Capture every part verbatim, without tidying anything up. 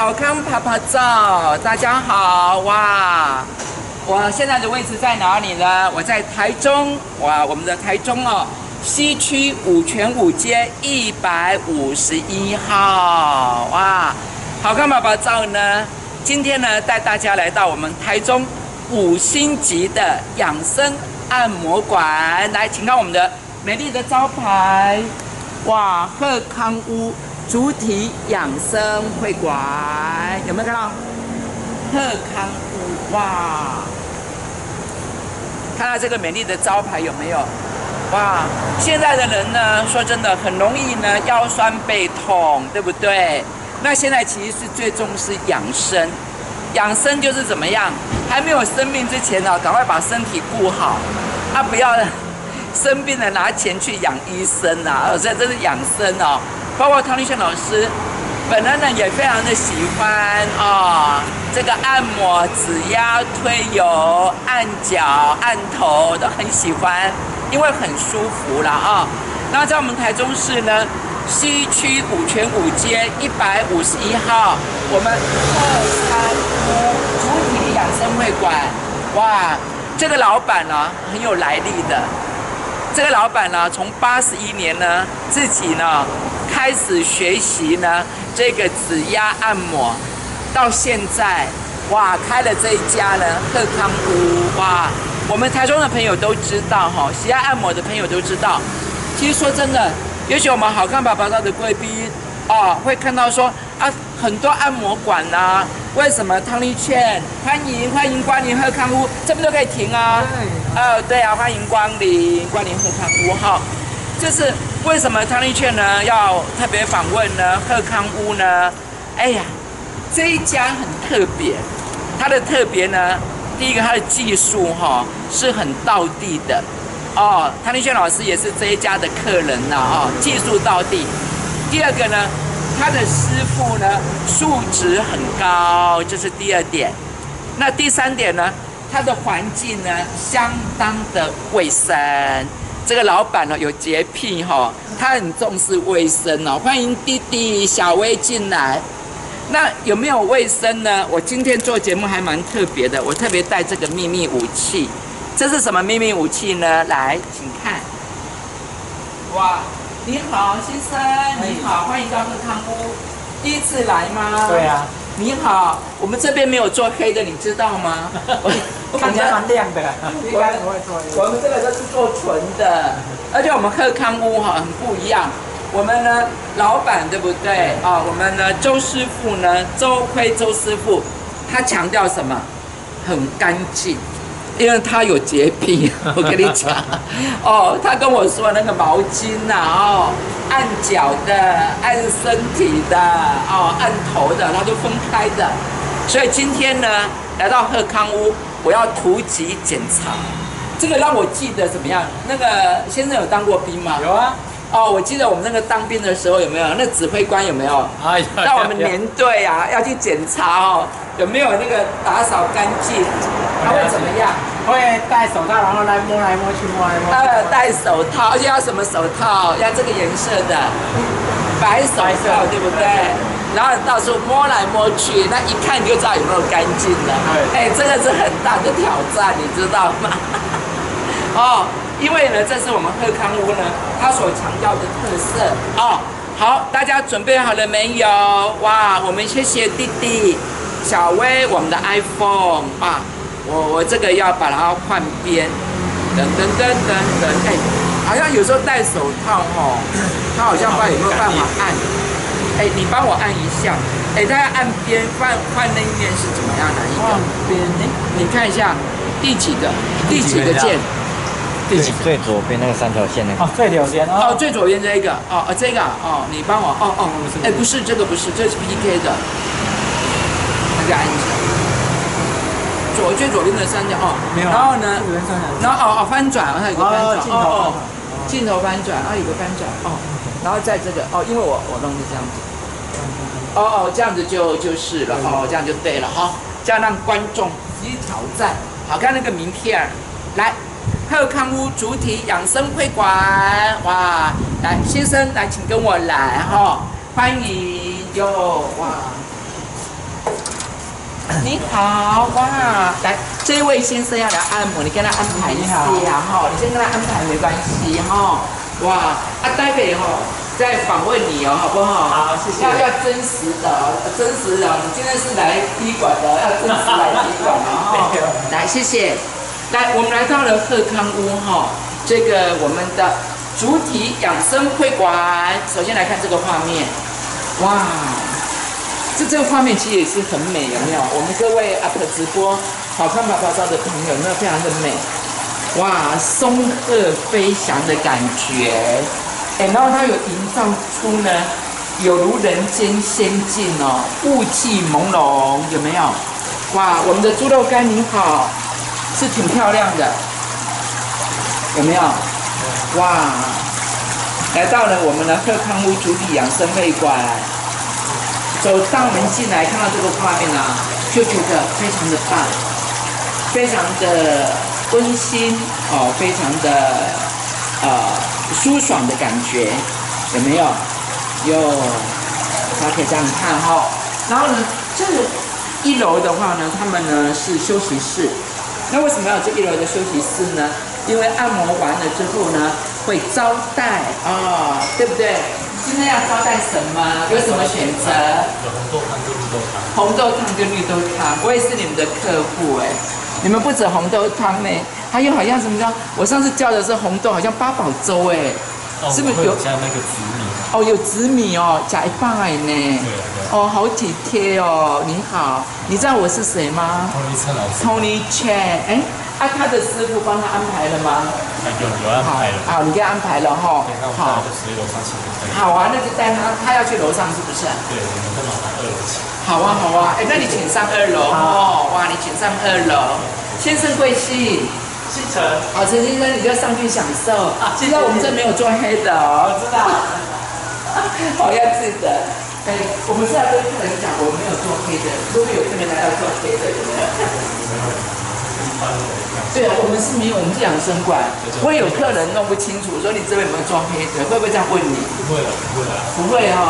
好康拍拍照，大家好哇！我现在的位置在哪里呢？我在台中哇，我们的台中哦，西区五权五街一百五十一号哇！好康拍拍照呢，今天呢带大家来到我们台中五星级的养生按摩馆，来，请看我们的美丽的招牌哇，鹤康屋。 主体养生会馆有没有看到？鹤康屋哇！看到这个美丽的招牌有没有？哇！现在的人呢，说真的很容易呢腰酸背痛，对不对？那现在其实是最重视养生，养生就是怎么样？还没有生病之前呢、哦，赶快把身体顾好，啊，不要生病了拿钱去养医生啊！所以这是养生哦。 包括汤立炫老师，本人呢也非常的喜欢啊、哦，这个按摩、指压、推油、按脚、按头都很喜欢，因为很舒服啦啊、哦。那在我们台中市呢，西区五权五街一百五十一号，我们鹤康屋主体养生会馆，哇，这个老板呢、啊、很有来历的，这个老板呢、啊、从八十一年呢自己呢。 开始学习呢，这个指压按摩，到现在，哇，开了这一家呢，鹤康屋，哇，我们台中的朋友都知道哈，喜爱按摩的朋友都知道。其实说真的，也许我们好看爸爸照的贵宾哦，会看到说啊，很多按摩馆呐、啊，为什么汤立炫欢迎欢迎光临鹤康屋，这边都可以停啊，哦，对啊，欢迎光临光临鹤康屋哈。 就是为什么汤立炫呢要特别访问呢？鹤康屋呢？哎呀，这一家很特别，它的特别呢，第一个它的技术哈、哦、是很道地的哦。汤立炫老师也是这一家的客人呐哦，技术道地。第二个呢，他的师傅呢素质很高，这是第二点。那第三点呢，它的环境呢相当的卫生。 这个老板呢有洁癖哈、哦，他很重视卫生哦。欢迎弟弟小薇进来。那有没有卫生呢？我今天做节目还蛮特别的，我特别带这个秘密武器。这是什么秘密武器呢？来，请看。哇，你好，先生，你好，欢迎到鹤康屋。第一次来吗？对啊。你好，我们这边没有做黑的，你知道吗？看起来蛮亮的，应该不会做。我们这个都是做纯的，而且我们鹤康屋哈很不一样。我们呢，老板对不对啊、哦？我们呢，周师傅呢，周辉周师傅，他强调什么？很干净，因为他有洁癖。我跟你讲，哦，他跟我说那个毛巾呐、啊，哦，按脚的，按身体的，哦，按头的，他就分开的。所以今天呢，来到鹤康屋。 我要突击检查，这个让我记得怎么样？那个先生有当过兵吗？有啊。哦，我记得我们那个当兵的时候有没有？那指挥官有没有？哎，那我们连队啊要去检查哦，有没有那个打扫干净？他会怎么样？会戴手套，然后来摸来摸去，摸来摸去。呃，戴手套，而且要什么手套？要这个颜色的，白手套，对不对？ 然后到处摸来摸去，那一看你就知道有没有干净了。哎，这个是很大的挑战，你知道吗？哦，因为呢，这是我们鹤康屋呢，它所强调的特色。哦，好，大家准备好了没有？哇，我们谢谢弟弟小薇，我们的 iPhone 啊，我我这个要把它换边，等等等等等，哎，好像有时候戴手套哦，它好像不知道有没有办法按。 哎，你帮我按一下。哎，大家按边换换那一面是怎么样的一个？换边，哎，你看一下第几个？第几个键？第几？最左边那个三条线那个。哦，最左边哦。哦，最左边这一个。哦哦，这个哦，你帮我哦哦。哎，不是这个，不是，这是 P K 的。大家按一下。左最左边的三条哦。没有。然后呢？然后哦哦翻转，还有个翻转哦哦，镜头翻转，还有个翻转哦。然后在这个哦，因为我我弄是这样子。 哦哦，这样子就就是了哦，这样就对了哈，这样让观众去挑战。好，看那个名片，来，鹤康屋主体养生会馆，哇，来先生来，请跟我来哈、哦，欢迎哟，哇，你好，哇，来，这位先生要来按摩，你跟他安排一下哈，你先跟他安排没关系哈。哇，啊，待会哈再访问你哦，好不好？好，谢谢。要要真实的，真实的，你今天是来医馆的，要真实来医馆的哈。来，谢谢。来，我们来到了鹤康屋哈，这个我们的主体养生会馆，首先来看这个画面，哇。 这这个画面其实也是很美，有没有？我们各位 U P 直播好看啪啪照的朋友，有没有非常的美？哇，松鹤飞翔的感觉，哎，然后它有营造出呢，有如人间仙境哦，雾气朦胧，有没有？哇，我们的猪肉干你好，是挺漂亮的，有没有？哇，来到了我们的鹤康屋主体养生会馆。 走上门进来，看到这个画面啊，就觉得非常的棒，非常的温馨哦，非常的呃舒爽的感觉，有没有？有，大家可以这样看哈、哦。然后呢，这一楼的话呢，他们呢是休息室。那为什么要有这一楼的休息室呢？因为按摩完了之后呢，会招待啊、哦，对不对？ 今天要招待什么？有什么选择？有红豆汤跟绿豆汤。红豆汤跟绿豆汤，我也是你们的客户哎。你们不止红豆汤呢，还有好像什么叫？我上次叫的是红豆，好像八宝粥哎，哦、是不是有加那个紫米？哦，有紫米哦，加一半呢。哦，好体贴哦。你好，你知道我是谁吗 ？Tony Chen 老师。Tony Chen， 哎，啊，他的师傅帮他安排了吗？ 有有安排了，好，你给他安排了哈。好，就是楼上去。好啊，那就带他，他要去楼上是不是？对，我们跟老板二楼请。好啊，好啊，哎，那你请上二楼哦。哇，你请上二楼，先生贵姓？姓陈。好，陈先生，你就上去享受。现在我们这没有做黑的哦。我知道。好，要记得。哎，我们是要跟客人讲，我没有做黑的，如果有客人来要做黑的，有没有？ 对啊，我们是没有，我们是养生馆。会有客人弄不清楚，说你这边有没有装黑的，会不会这样问你？不会了，不会了，不会哈。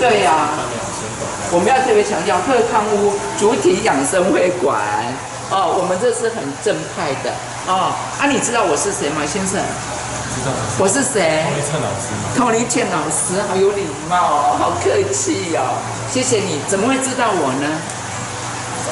对呀，我们要特别强调，鹤康屋主体养生会馆哦，我们这是很正派的哦。啊，你知道我是谁吗，先生？知道。我是谁？湯尼陳老师。湯尼陳老师，好有礼貌哦，好客气哦，谢谢你。怎么会知道我呢？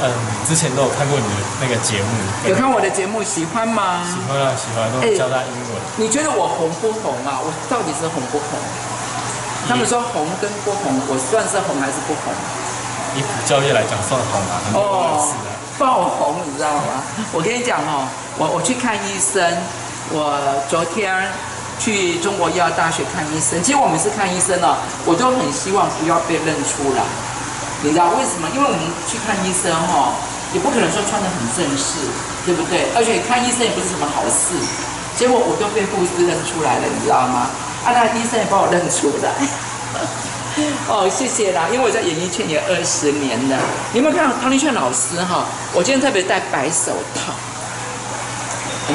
嗯，之前都有看过你的那个节目，有看我的节目，喜欢吗？喜欢啊，喜欢，都教他英文。欸、你觉得我红不红啊？我到底是红不红？嗯、他们说红跟不红，我算是红还是不红？以普教育来讲，算红啊，很多人是啊，爆红，你知道吗？我跟你讲哦，我我去看医生，我昨天去中国医药大学看医生，其实我每次看医生哦，我都很希望不要被认出来。 你知道为什么？因为我们去看医生哈、哦，也不可能说穿得很正式，对不对？而且看医生也不是什么好事。结果我都被护士认出来了，你知道吗？啊，那医生也把我认出来。哦，谢谢啦，因为我在演艺圈也二十年了。你有没有看到汤尼陳老师哈、哦？我今天特别戴白手套。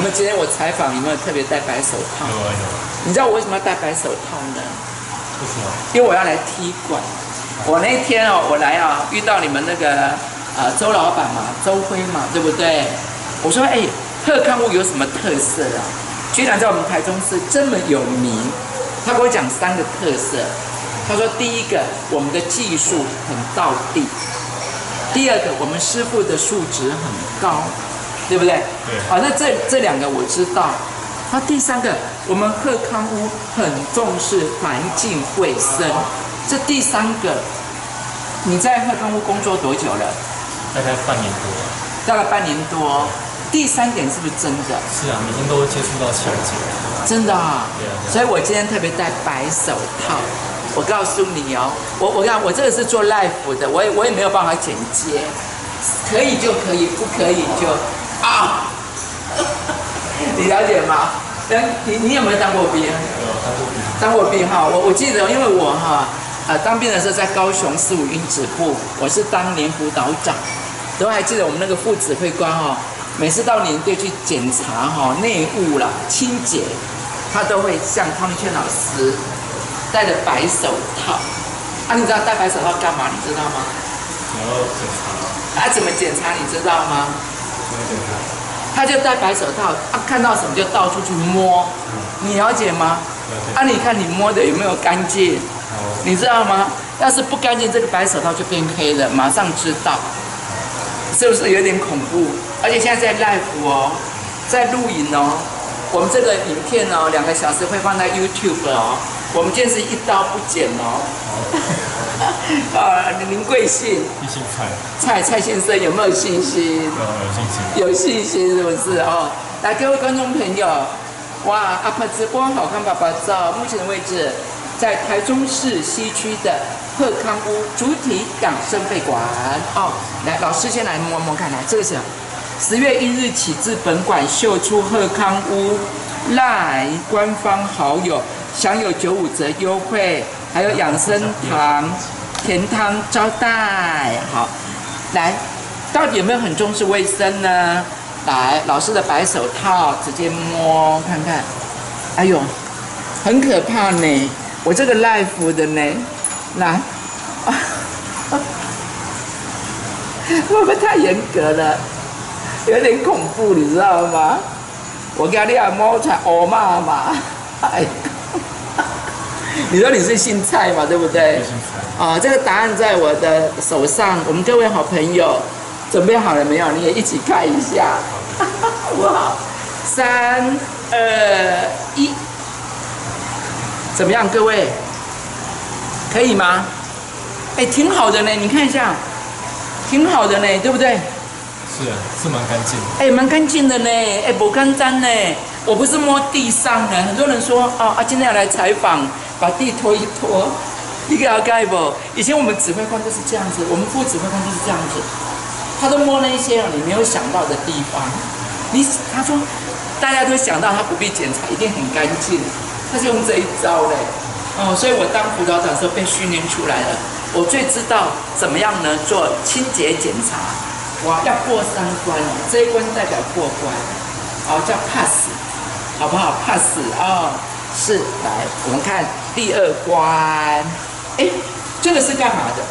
我们今天我采访有没有特别戴白手套？有啊有。你知道我为什么要戴白手套呢？为什么？因为我要来踢馆。 我那天哦，我来啊，遇到你们那个呃周老板嘛，周辉嘛，对不对？我说哎，鹤康屋有什么特色啊？居然在我们台中市这么有名。他给我讲三个特色。他说第一个，我们的技术很道地；第二个，我们师傅的素质很高，对不对？对。好、哦，那这这两个我知道。那第三个，我们鹤康屋很重视环境卫生。 这第三个，你在鹤康屋工作多久了？大概半年多。大概半年多。第三点是不是真的？是啊，每天都会接触到清洁。真的啊。对啊。所以我今天特别戴白手套。我告诉你哦，我我讲我这个是做 live 的，我也我也没有办法剪接，可以就可以，不可以就啊。你了解吗？但你你有没有当过兵？有当过兵。当过兵哈，我我记得，因为我哈。 啊、呃，当兵的时候在高雄四五营指部，我是当年辅导长，都还记得我们那个副指挥官哦，每次到年队去检查哈、哦、内务啦、清洁，他都会像湯尼陳老师戴着白手套。啊，你知道戴白手套干嘛？你知道吗？然后检查。啊，怎么检查你知道吗？他就戴白手套，啊，看到什么就到处去摸，你了解吗？啊，你看你摸的有没有干净？你知道吗？要是不干净，这个白手套就变黑了，马上知道，是不是有点恐怖？而且现在在 live 哦，在录影哦，我们这个影片哦，两个小时会放在 YouTube 哦，我们今天是一刀不剪哦。啊，林贵信，你姓蔡，蔡蔡先生有没有信心？有有信心，有信心是不是哦？来，各位观众朋友，哇，阿帕直播好看爸爸照，目前的位置在台中市西区的鹤康屋主体港生费馆哦。来，老师先来摸摸看，来，这个是十月一日起至本馆秀出鹤康屋赖官方好友，享有九五折优惠。还有养生堂、甜汤招待，好，来，到底有没有很重视卫生呢？来，老师的白手套直接摸看看，哎呦，很可怕呢，我这个live的呢，来，会不会太严格了？有点恐怖，你知道吗？我跟你讲，摸出来我妈妈，哎。你说你是姓蔡嘛，对不对？啊，这个答案在我的手上。我们各位好朋友，准备好了没有？你也一起看一下，好不好？三二一，怎么样，各位？可以吗？哎，挺好的呢，你看一下，挺好的呢，对不对？是，是蛮干净。哎，蛮干净的呢，哎，不干脏呢。我不是摸地上的，很多人说哦啊，今天要来采访，把地拖一拖，你给我盖不？以前我们指挥官就是这样子，我们副指挥官就是这样子，他都摸了一些你没有想到的地方。你他说大家都想到他不必检查，一定很干净，他是用这一招嘞。哦，所以我当辅导长的时候被训练出来了，我最知道怎么样呢做清洁检查。哇，要过三关哦，这一关代表过关，哦叫 pass。好不好 ？pass 哦，是来，我们看第二关。哎，这个是干嘛的？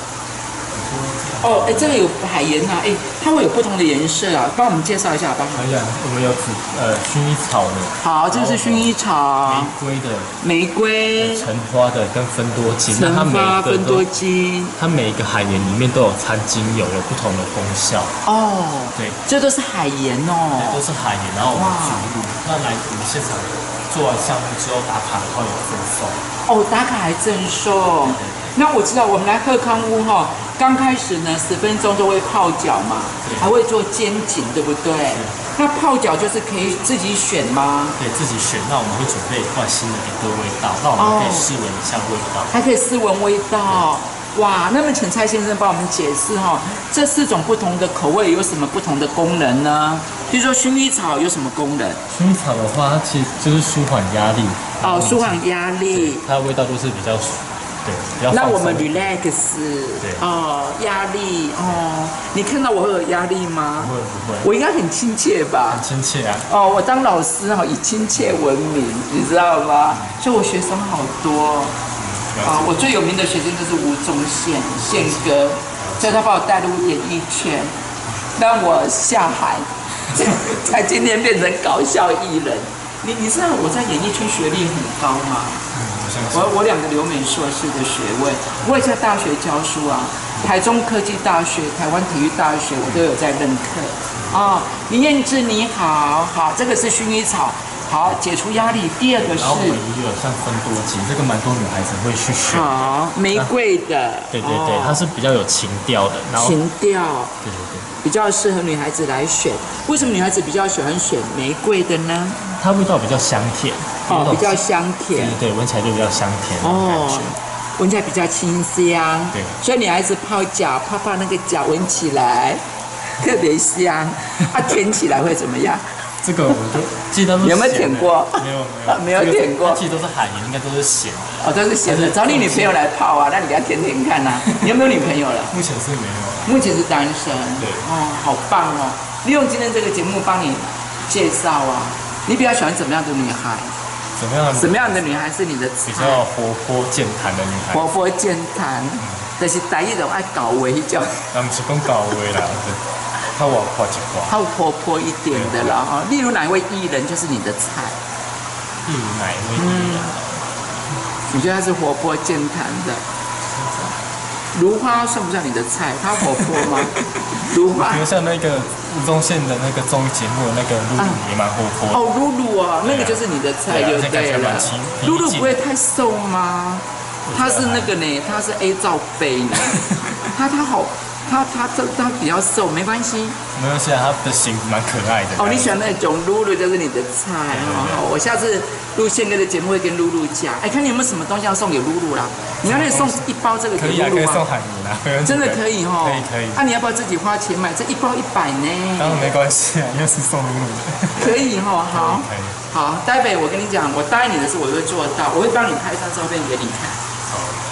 哦，哎，这个有海盐啊，哎，它会有不同的颜色啊，帮我们介绍一下好不好？哎呀，我们有紫呃薰衣草的，好，这是薰衣草，玫瑰的，玫瑰，橙花的跟芬多精，那它每一个都，它每一个海盐里面都有掺精油，有不同的功效。哦，对，这都是海盐哦，都是海盐，然后我们注入。那来我们现场做完项目之后打卡的话有赠送哦，打卡还赠送。那我知道我们来鹤康屋哈，刚开始呢十分钟都会泡脚嘛，还会做肩颈，对不对？那泡脚就是可以自己选吗？对，自己选。那我们会准备一罐新的给各位味道，那我们可以试闻一下味道，还可以试闻味道。哇，那么请蔡先生帮我们解释哈，这四种不同的口味有什么不同的功能呢？比如说薰衣草有什么功能？薰衣草的话，它其实就是舒缓压力。哦，舒缓压力。它的味道都是比较，对，比较。那我们 relax。对。哦，压力哦，你看到我会有压力吗？不会不会。我应该很亲切吧？很亲切啊。哦，我当老师哈，以亲切闻名，你知道吗？所以我学生好多。啊、哦，我最有名的学生就是吴宗宪宪哥，所以他把我带入演艺圈，让我下海，才今天变成搞笑艺人。你你知道我在演艺圈学历很高吗？我我两个留美硕士的学位，我也在大学教书啊，台中科技大学、台湾体育大学我都有在任课。啊、哦，林燕姿你好，好，这个是薰衣草。好，解除压力。第二个是，然后我们也有像芬多精，这个蛮多女孩子会去选。好，玫瑰的。对对对，它是比较有情调的。情调。对对对。比较适合女孩子来选。为什么女孩子比较喜欢选玫瑰的呢？它味道比较香甜。哦，比较香甜。对对对，闻起来就比较香甜那种感觉。闻起来比较清香。对。所以女孩子泡脚，泡泡那个脚，闻起来特别香。它舔起来会怎么样？这个我就记得有没有舔过？没有没有没有舔过，其实都是海盐，应该都是咸的。哦，都是咸的。找你女朋友来泡啊，那你给她舔舔看啊。你有没有女朋友了？目前是没有，目前是单身。对，哦，好棒哦！利用今天这个节目帮你介绍啊，你比较喜欢怎么样的女孩？怎么样？怎么样的女孩是你的？比较活泼健谈的女孩。活泼健谈。就是台語就愛搞味迄種。啊，唔是講搞味啦，它活潑一寡，它活潑一點的啦哈。例如哪一位藝人就是你的菜？例如哪一位藝人？我覺得他是活潑健談的。如花算不算你的菜？他活潑嗎？如花。比如像那個吳宗憲的那個綜藝節目那個露露也蠻活潑。哦，露露哦，那個就是你的菜就對了。露露不會太瘦嗎？ 他是那个呢，他是 A 罩杯呢，他他好，他他他他比较瘦，没关系。没关系啊，他的型蛮可爱的。哦，你喜欢那种露露就是你的菜哦。我下次录宪哥的节目会跟露露讲，哎，看你有没有什么东西要送给露露啦？你要那送一包这个给露露吗？可以啊，可以送海绵啊，没问题。真的可以哦。可以可以。那你要不要自己花钱买？这一包一百呢？当然没关系啊，因为是送露露的。可以哦，好。好，待会我跟你讲，我答应你的事我会做到，我会帮你拍一张照片给你看。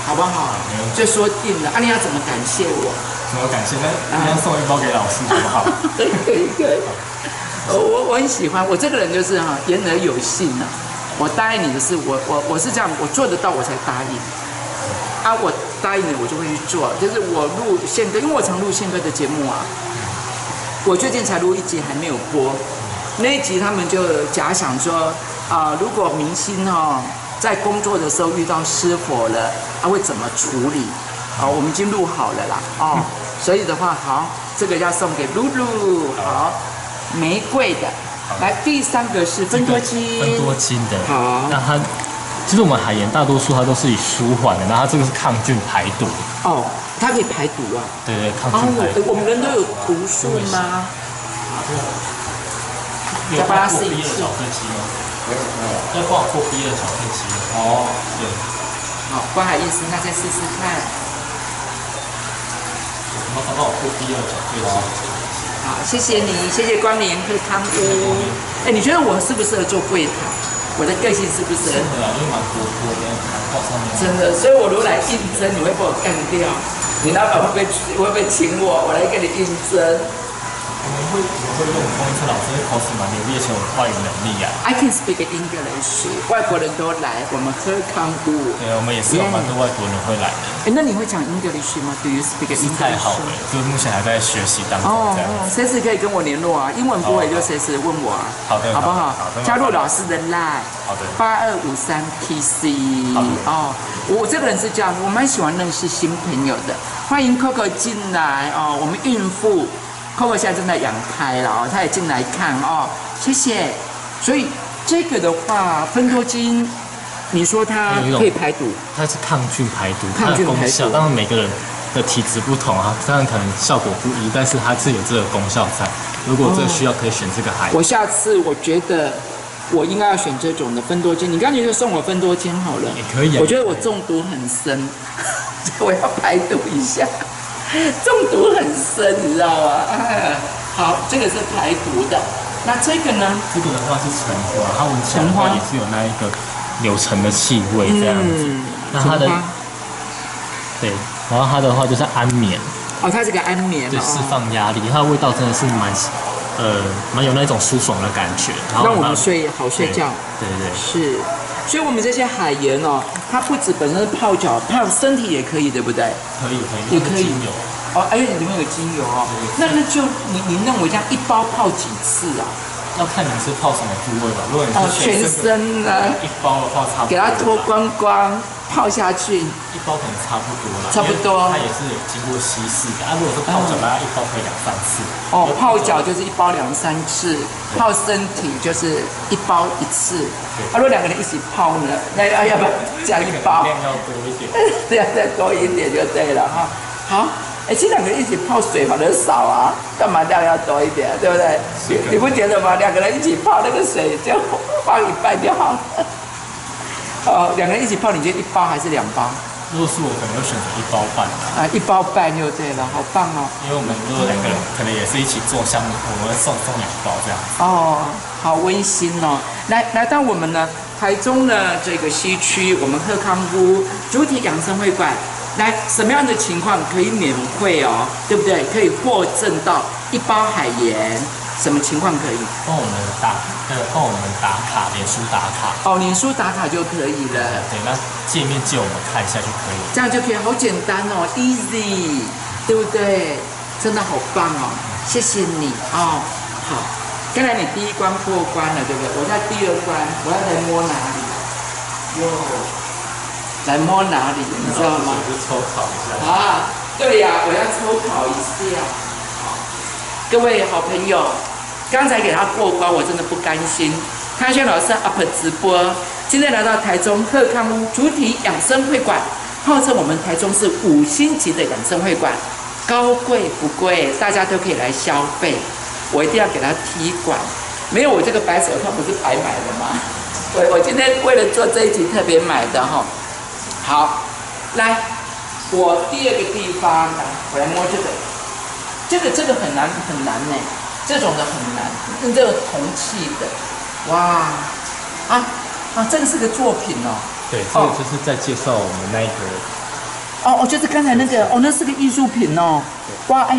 好不好？就说定了。啊，你要怎么感谢我？怎么感谢呢？你要送一包给老师，好不好？可以可以可以。我我很喜欢，我这个人就是哈言而有信啊。我答应你的事，我我我是这样，我做得到我才答应。啊，我答应你，我就会去做。就是我录宪哥，因为我常录宪哥的节目啊。我最近才录一集，还没有播。那一集他们就假想说啊、呃，如果明星哦。 在工作的时候遇到失火了，他、啊、会怎么处理？好、哦，我们已经录好了啦。哦，所以的话，好，这个要送给露露。好，玫瑰的。来，第三个是芬多精。芬多精的。好，那它其实我们海盐大多数它都是以舒缓的，然后它这个是抗菌排毒。哦，它可以排毒啊。对对，抗菌排毒。哦、我们人都有毒素吗？再帮他试一次。 要放我过逼的小分析哦，对，好，关海医师，那再试试看。麻烦帮我过逼的小分析。好，谢谢你，谢谢光临惠康屋。哎，你觉得我适不适合做柜台？我的个性适不适合？对啊，因为蛮活泼的，蛮靠上面。真的，所以我如果来应征，你会把我干掉？你老板会不会会不会请我？我来跟你应征。 我们会，我会用我们公司老师的口齿蛮流利，而且我话语能力啊。I can speak English。外国人都来，我们喝康姑。对，我们也是有蛮多外国人会来的。哎，那你会讲 English 吗 ？Do you speak English？ 不太好了，就目前还在学习当中。哦，随时可以跟我联络啊，英文不会就随时问我啊。好的，好不好？加入老师的 line。好的。八二五三 P C。哦，我这个人是这样，我蛮喜欢认识新朋友的。欢迎 Coco 进来哦，我们孕妇。 Coco 现在正在养胎了哦，他也进来看哦，谢谢。所以这个的话，芬多精，你说它可以排毒，它是抗菌排毒，抗菌排毒。当然每个人的体质不同啊，当然可能效果不一，但是它是有这个功效在。如果这个需要，可以选这个海。我下次我觉得我应该要选这种的芬多精，你干脆就送我芬多精好了。也可以啊。我觉得我中毒很深，我要排毒一下。 中毒很深，你知道吗？啊、好，这个是排毒的。那这个呢？这个的话是橙花，它闻起来的话也是有那一个柳橙的气味这样子。嗯、那它的对，然后它的话就是安眠。哦，它是个安眠。对，释放压力，它的味道真的是蛮呃蛮有那种舒爽的感觉，然后让我们睡好睡觉。对 对, 对对。是，所以我们这些海盐哦，它不止本身是泡脚，泡身体也可以，对不对？可以可以，也可以。 哦，而且里面有精油哦，那那就你你认为这样一包泡几次啊？要看你是泡什么部位吧。如果你是全身呢，一包的话差不多。给它脱光光泡下去，一包可能差不多啦。差不多。它也是有经过稀释的。啊，如果是泡脚，它一包可以两三次。哦，泡脚就是一包两三次，泡身体就是一包一次。啊，如果两个人一起泡呢，那啊要不要加一包？量要多一点。量再多一点就对了哈。好。 哎，这两个人一起泡水跑得少啊，干嘛量要多一点，对不对？你不觉得吗？两个人一起泡那个水就放一半就好了。哦，两个人一起泡，你觉得一包还是两包？如果是我，可能会选择一包半。啊，一包半就对了，好棒哦！因为我们如果两个人可能也是一起做项目，我们送送两包这样。哦，好温馨哦！来，来到我们呢台中的这个西区，我们鹤康屋主体养生会馆。 来，什么样的情况可以免费哦？对不对？可以获赠到一包海盐，什么情况可以？帮我们打呃，帮我们打卡，脸书打卡。哦，脸书打卡就可以了。对，那界面借我们看一下就可以了。这样就可以，好简单哦 ，easy， 对不对？真的好棒哦，谢谢你哦。好，刚才你第一关过关了，对不对？我在第二关，我要来摸哪里？哟，来摸哪里？你知道吗？我就抽考一下。啊，对呀、啊，我要抽考一下。 各位好朋友，刚才给他过关，我真的不甘心。汤轩老师 U P 直播，今天来到台中鹤康屋主体养生会馆，号称我们台中是五星级的养生会馆，高贵不贵，大家都可以来消费。我一定要给他踢馆，没有我这个白手套不是白买的吗？我我今天为了做这一集特别买的哈。好，来，我第二个地方，我来摸这个。 这个这个很难很难呢，这种的很难，用这个铜器的，哇，啊啊，这个是个作品哦。对，这个就是在介绍我们那一个。哦哦，就是刚才那个哦，那是个艺术品哦。哇，哎，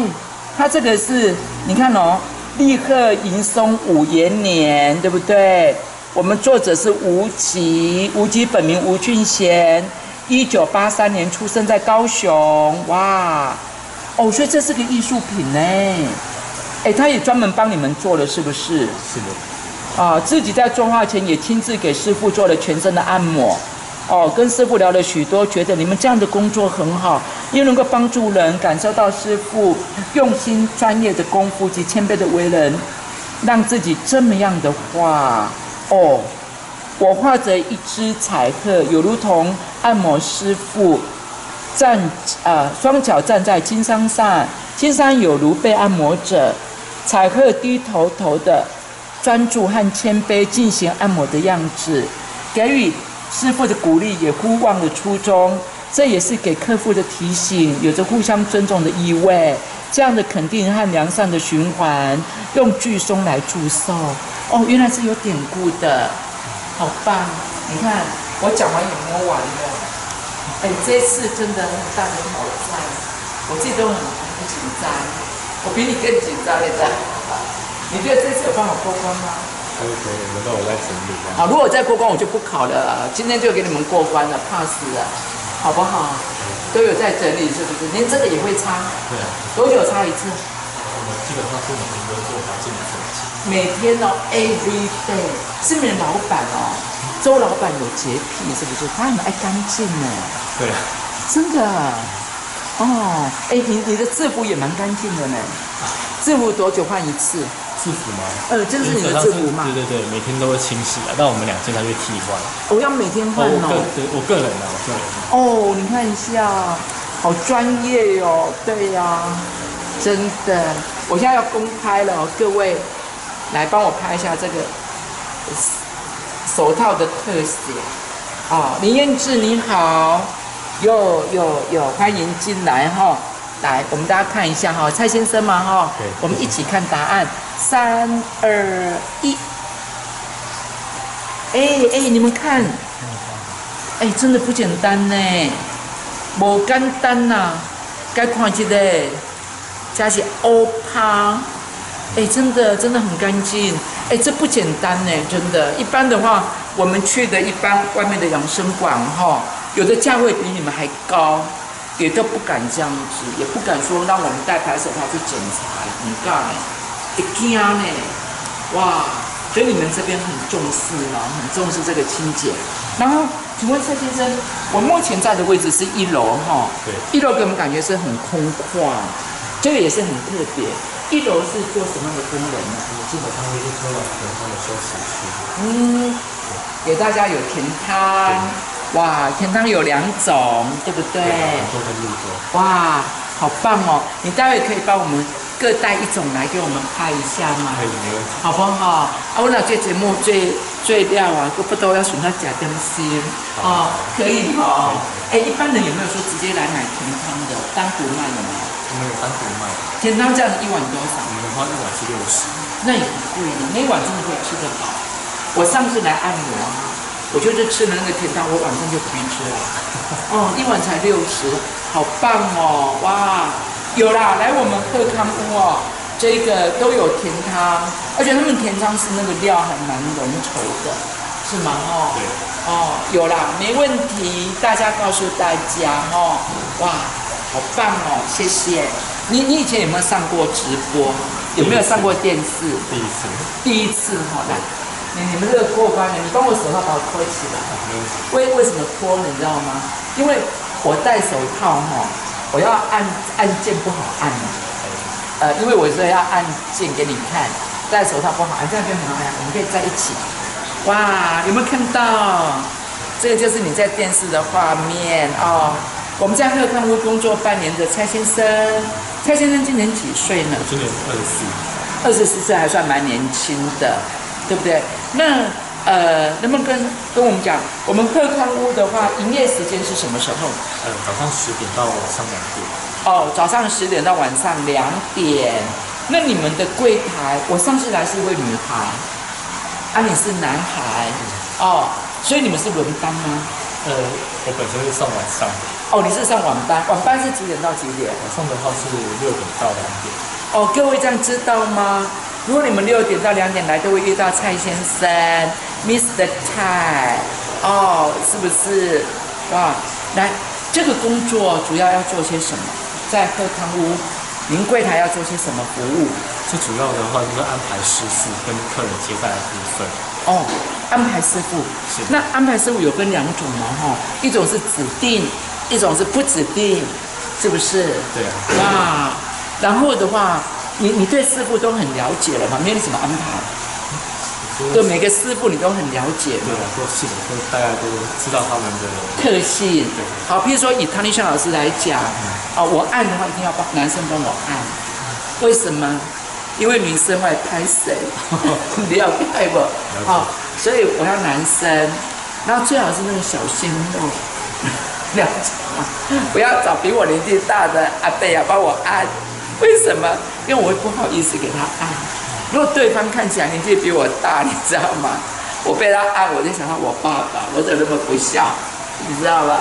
它这个是，你看哦，立鹤迎松五延年，对不对？我们作者是吴极，吴极本名吴俊贤，一九八三年出生在高雄，哇。 哦，所以这是个艺术品呢，哎，他也专门帮你们做了，是不是？是的。啊，自己在作画前也亲自给师傅做了全身的按摩，哦，跟师傅聊了许多，觉得你们这样的工作很好，又能够帮助人，感受到师傅用心、专业的功夫及谦卑的为人，让自己这么样的画。哦，我画着一只彩鹤，有如同按摩师傅。 站啊，双脚站在金山上，金山有如被按摩者，彩鹤低头头的专注和谦卑进行按摩的样子，给予师父的鼓励，也勿忘了初衷，这也是给客户的提醒，有着互相尊重的意味。这样的肯定和良善的循环，用巨松来祝寿。哦，原来是有典故的，好棒！你看，我讲完也摸完了。 哎，这次真的很大的挑战，我自己都很紧张，我比你更紧张现在。你觉得这次有帮我过关吗？还可以，轮到我在整理了。好，如果我再过关，我就不考了，今天就给你们过关了 ，pass 了，好不好？都有在整理，是不是？您这个也会擦？对啊。多久擦一次？我基本上是每天都做保健的。每天哦 ，every day。是你们老板哦。 周老板有洁癖是不是？他很爱干净呢。对啊，真的。哦，哎，你你的制服也蛮干净的呢。制服多久换一次？制服吗？呃，这是你的制服吗？对对对，每天都会清洗的，但我们两件才会替换。我要每天换哦。我个人啊，我个人。哦，你看一下，好专业哦。对呀，真的。我现在要公开了哦，各位，来帮我拍一下这个。 手套的特写，哦，林燕智你好，有有有，欢迎进来哈、哦，来我们大家看一下哈、哦，蔡先生嘛哈、哦，我们一起看答案，三二一，哎哎，你们看，哎，真的不简单呢，无简单呐、啊，该看一个，这是欧趴。 哎，真的，真的很干净。哎，这不简单哎，真的。一般的话，我们去的一般外面的养生馆哈、哦，有的价位比你们还高，也都不敢这样子，也不敢说让我们带白手套去检查，你干嘞，一惊呢，哇！所以你们这边很重视哦，很重视这个清洁。然后，请问蔡先生，我目前在的位置是一楼哈、哦，对，一楼给我们感觉是很空旷，这个也是很特别。 一楼是做什么的功能呢？基本上会是做员工的休息区。嗯，给大家有甜汤，哇，甜汤有两种，对不对？多跟绿豆。哇，好棒哦！你待会可以帮我们各带一种来给我们拍一下吗？可以，没问题。好不好？啊，我老这节目最最料啊，我不都要选他假东西哦，可以哦。哎，一般人有没有说直接来买甜汤的，单独卖的吗？ 没有单独卖，甜汤这样一碗多少？我们的话一碗是六十，那也不贵了，那一碗真的可以吃得饱。我上次来按摩，我就是吃了那个甜汤，我晚上就不吃了。哦，一碗才六十，好棒哦！哇，有啦，来我们鹤康屋哦，这个都有甜汤，而且他们甜汤是那个料还蛮浓稠的，是吗？哦，对，哦，有啦，没问题，大家告诉大家哦，哇，好棒哦，谢谢。你你以前有没有上过直播？有没有上过电视？第一次，第一次哈，来，你你们这个过关了，你帮我手套把我脱起来。为为什么脱？你知道吗？因为我戴手套哈，我要按按键不好按。 呃，因为我说要按键给你看，戴手套不好，这样就很好呀。我们可以在一起。哇，有没有看到？这个就是你在电视的画面哦。我们在鹤康屋工作半年的蔡先生，蔡先生今年几岁呢？今年二十四，二十四岁还算蛮年轻的，对不对？那呃，能不能跟跟我们讲，我们鹤康屋的话，营业时间是什么时候？呃，早上十点到晚上两点。 哦，早上十点到晚上两点。那你们的柜台，我上次来是一位女孩，啊，你是男孩，哦，所以你们是轮班吗？呃，我本身是上晚上。哦，你是上晚班，晚班是几点到几点？晚上的话是六点到两点。哦，各位这样知道吗？如果你们六点到两点来，都会遇到蔡先生 ，Mister 蔡，哦，是不是？哇，来，这个工作主要要做些什么？ 在鹤康屋，您柜台要做些什么服务？最主要的话就是安排师傅跟客人接待的部分。哦，安排师傅。是。那安排师傅有分两种嘛，哈，一种是指定，一种是不指定，是不是？对啊。哇，然后的话，你你对师傅都很了解了嘛？没有什么安排？对每个师傅你都很了解嘛。对啊，都是，都大家都知道他们的特性。对。好，譬如说以唐立炫老师来讲。嗯 哦，我按的话一定要帮男生帮我按，为什么？因为女生会拍谁，你要拍我，哦，所以我要男生，然后最好是那个小鲜肉，了解吗？不要找比我年纪大的阿伯啊帮我按，为什么？因为我会不好意思给他按，如果对方看起来年纪比我大，你知道吗？我被他按，我就想到我爸爸，我怎么那么不孝？ 你知道吧？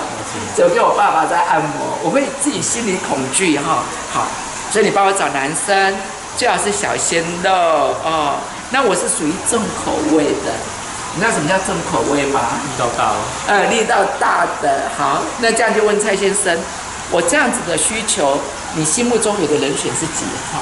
只有跟我爸爸在按摩，我会自己心里恐惧哈。好，所以你帮我找男生，最好是小鲜肉哦。那我是属于重口味的，你知道什么叫重口味吗？力道大哦。呃，力道大的。好，那这样就问蔡先生，我这样子的需求，你心目中有个人选是几号？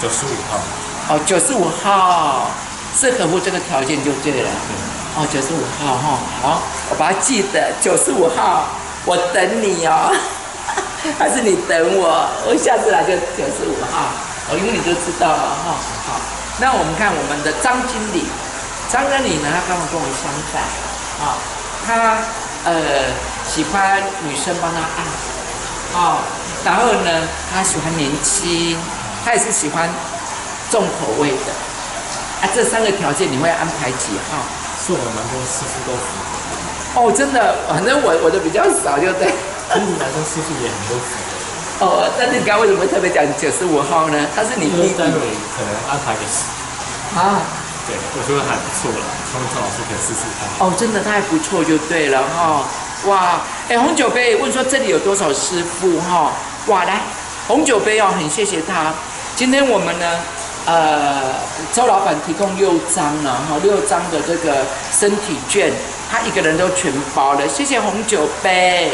九十五号。哦，九十五号是合乎这个条件就对了。嗯 哦，九十五号哈，好，我把它记得，九十五号，我等你哦，还是你等我？我下次来就九十五号，哦，因为你就知道了哈、哦。好，那我们看我们的张经理，张经理呢，他刚好跟我相反，啊、哦，他呃喜欢女生帮他按，哦，然后呢，他喜欢年轻，他也是喜欢重口味的，啊，这三个条件你会安排几号？ 做了蛮多师傅都服哦，真的，反正我我的比较少，就对。其实男生师傅也很多服哦，但是你刚为什么特别讲九十五号呢？他是你第一单位，可能安排给师傅啊。对，我觉得还不错了，洪正老师可以试试看。哦，真的，他还不错就对了哈、哦。哇，哎，洪九杯问说这里有多少师傅哈、哦？哇，来，洪九杯哦，很谢谢他。今天我们呢？ 呃，周老板提供六张了哈，六张的这个身体券，他一个人都全包了，谢谢红酒杯。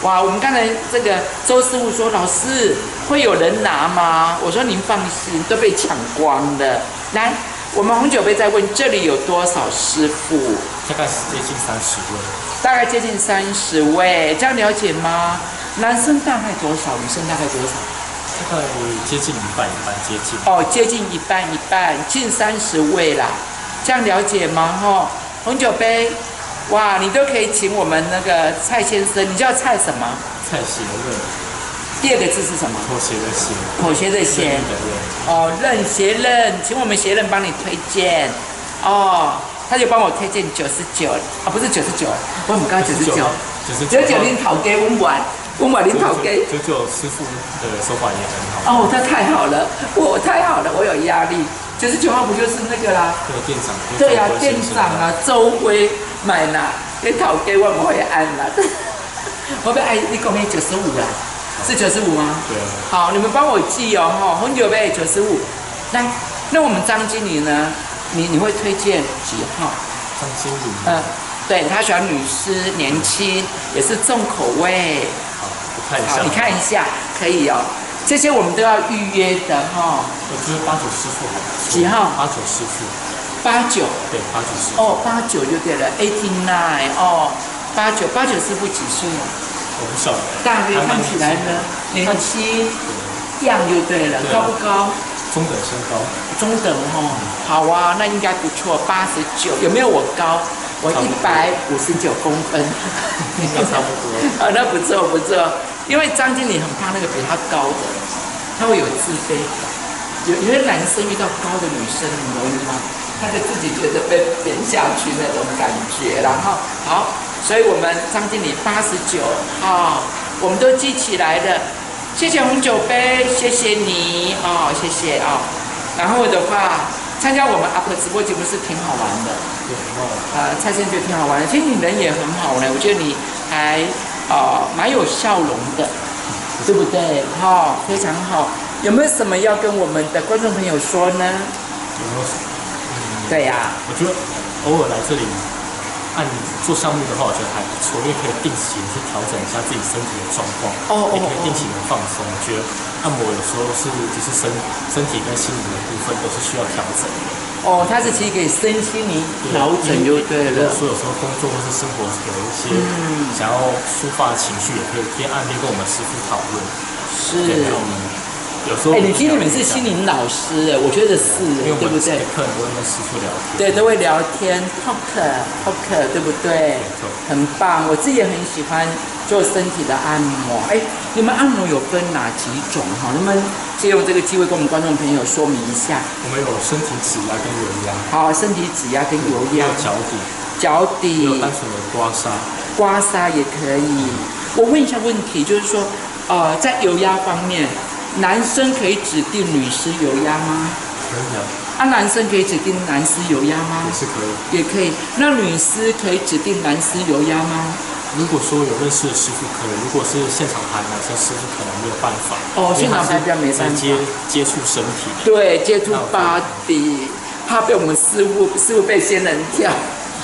哇，我们刚才这个周师傅说，老师会有人拿吗？我说您放心，都被抢光了。来，我们红酒杯在问这里有多少师傅？大概接近三十位。大概接近三十位，这样了解吗？男生大概多少？女生大概多少？ 大概接近一半，一半接近哦，接近一半，一半近三十位啦，这样了解吗？吼，红酒杯，哇，你都可以请我们那个蔡先生，你叫蔡什么？蔡协任。第二个字是什么？口协的协。口协的协。哦，任协任，请我们协任帮你推荐。哦，他就帮我推荐九十九，啊，不是九十九，我们刚刚九十九，九十九，九九零好给我们玩。 我买零头给九九师傅的手法也很好哦，那太好了，我太好了，我有压力。九十九号不就是那个啦？对，店长。对呀，店长啊，周辉买啦，给头给我不会按啦。我要按你讲的九十五啦，是九十五吗？对啊。好，你们帮我记哦，哈，红酒杯九十五。来，那我们张经理呢？你你会推荐几号？张经理。嗯、呃，对他喜欢女士，年轻，也是重口味。好，我看一下。好，你看一下，可以哦。 这些我们都要预约的哈。我觉得八九师傅好。几号？八九师傅。八九。对，八九师傅。哦，八九就对了 ，eighty-nine 哦，八九八九师傅几岁啊？我不晓得。大约看起来呢，年轻样就对了，高不高？中等身高。中等哦，好啊，那应该不错，八十九有没有我高？我一百五十九公分。应该差不多。啊，那不错不错。 因为张经理很怕那个比他高的，他会有自卑感。有有些男生遇到高的女生，你懂吗？他就自己觉得被贬下去那种感觉。然后好，所以我们张经理八十九啊，我们都记起来了。谢谢红酒杯，谢谢你哦，谢谢哦。然后的话，参加我们 U P 直播节目是挺好玩的。对，呃，蔡先生觉得挺好玩的，其实你人也很好呢，我觉得你还。 哦，蛮有笑容的，对不对？哈、哦，非常好。有没有什么要跟我们的观众朋友说呢？有没有？嗯、对呀、啊。我觉得偶尔来这里按做项目的话，我觉得还不错，因为可以定期去调整一下自己身体的状况，哦哦，也可以定期的放松。我觉得按摩有时候是就是身身体跟心理的部分都是需要调整的。 哦，它是其实给身心灵调整就对了。所以有时候工作或是生活有一些想要抒发情绪，也可以边按边跟我们师傅讨论。是。有时候。哎，你今天你是心灵老师，我觉得是，对不对？客人都会跟师傅聊天。对，都会聊天 ，talk talk， 对不对？很棒，我自己也很喜欢做身体的按摩。哎，你们按摩有分哪几种？哈，你们。 借用这个机会跟我们观众朋友说明一下，我们有身体指压跟油压，好，身体指压跟油压，脚底，脚底，有单纯的刮痧，刮痧也可以。我问一下问题，就是说，呃，在油压方面，男生可以指定女师油压吗？可以啊。啊，男生可以指定男师油压吗？也是可以，也可以。那女师可以指定男师油压吗？ 如果说有认识的师傅，可能如果是现场排男生师傅，可能没有办法。哦，现场排比较没办法。接接触身体。对，接触 body， 怕被我们师傅师傅被仙人跳，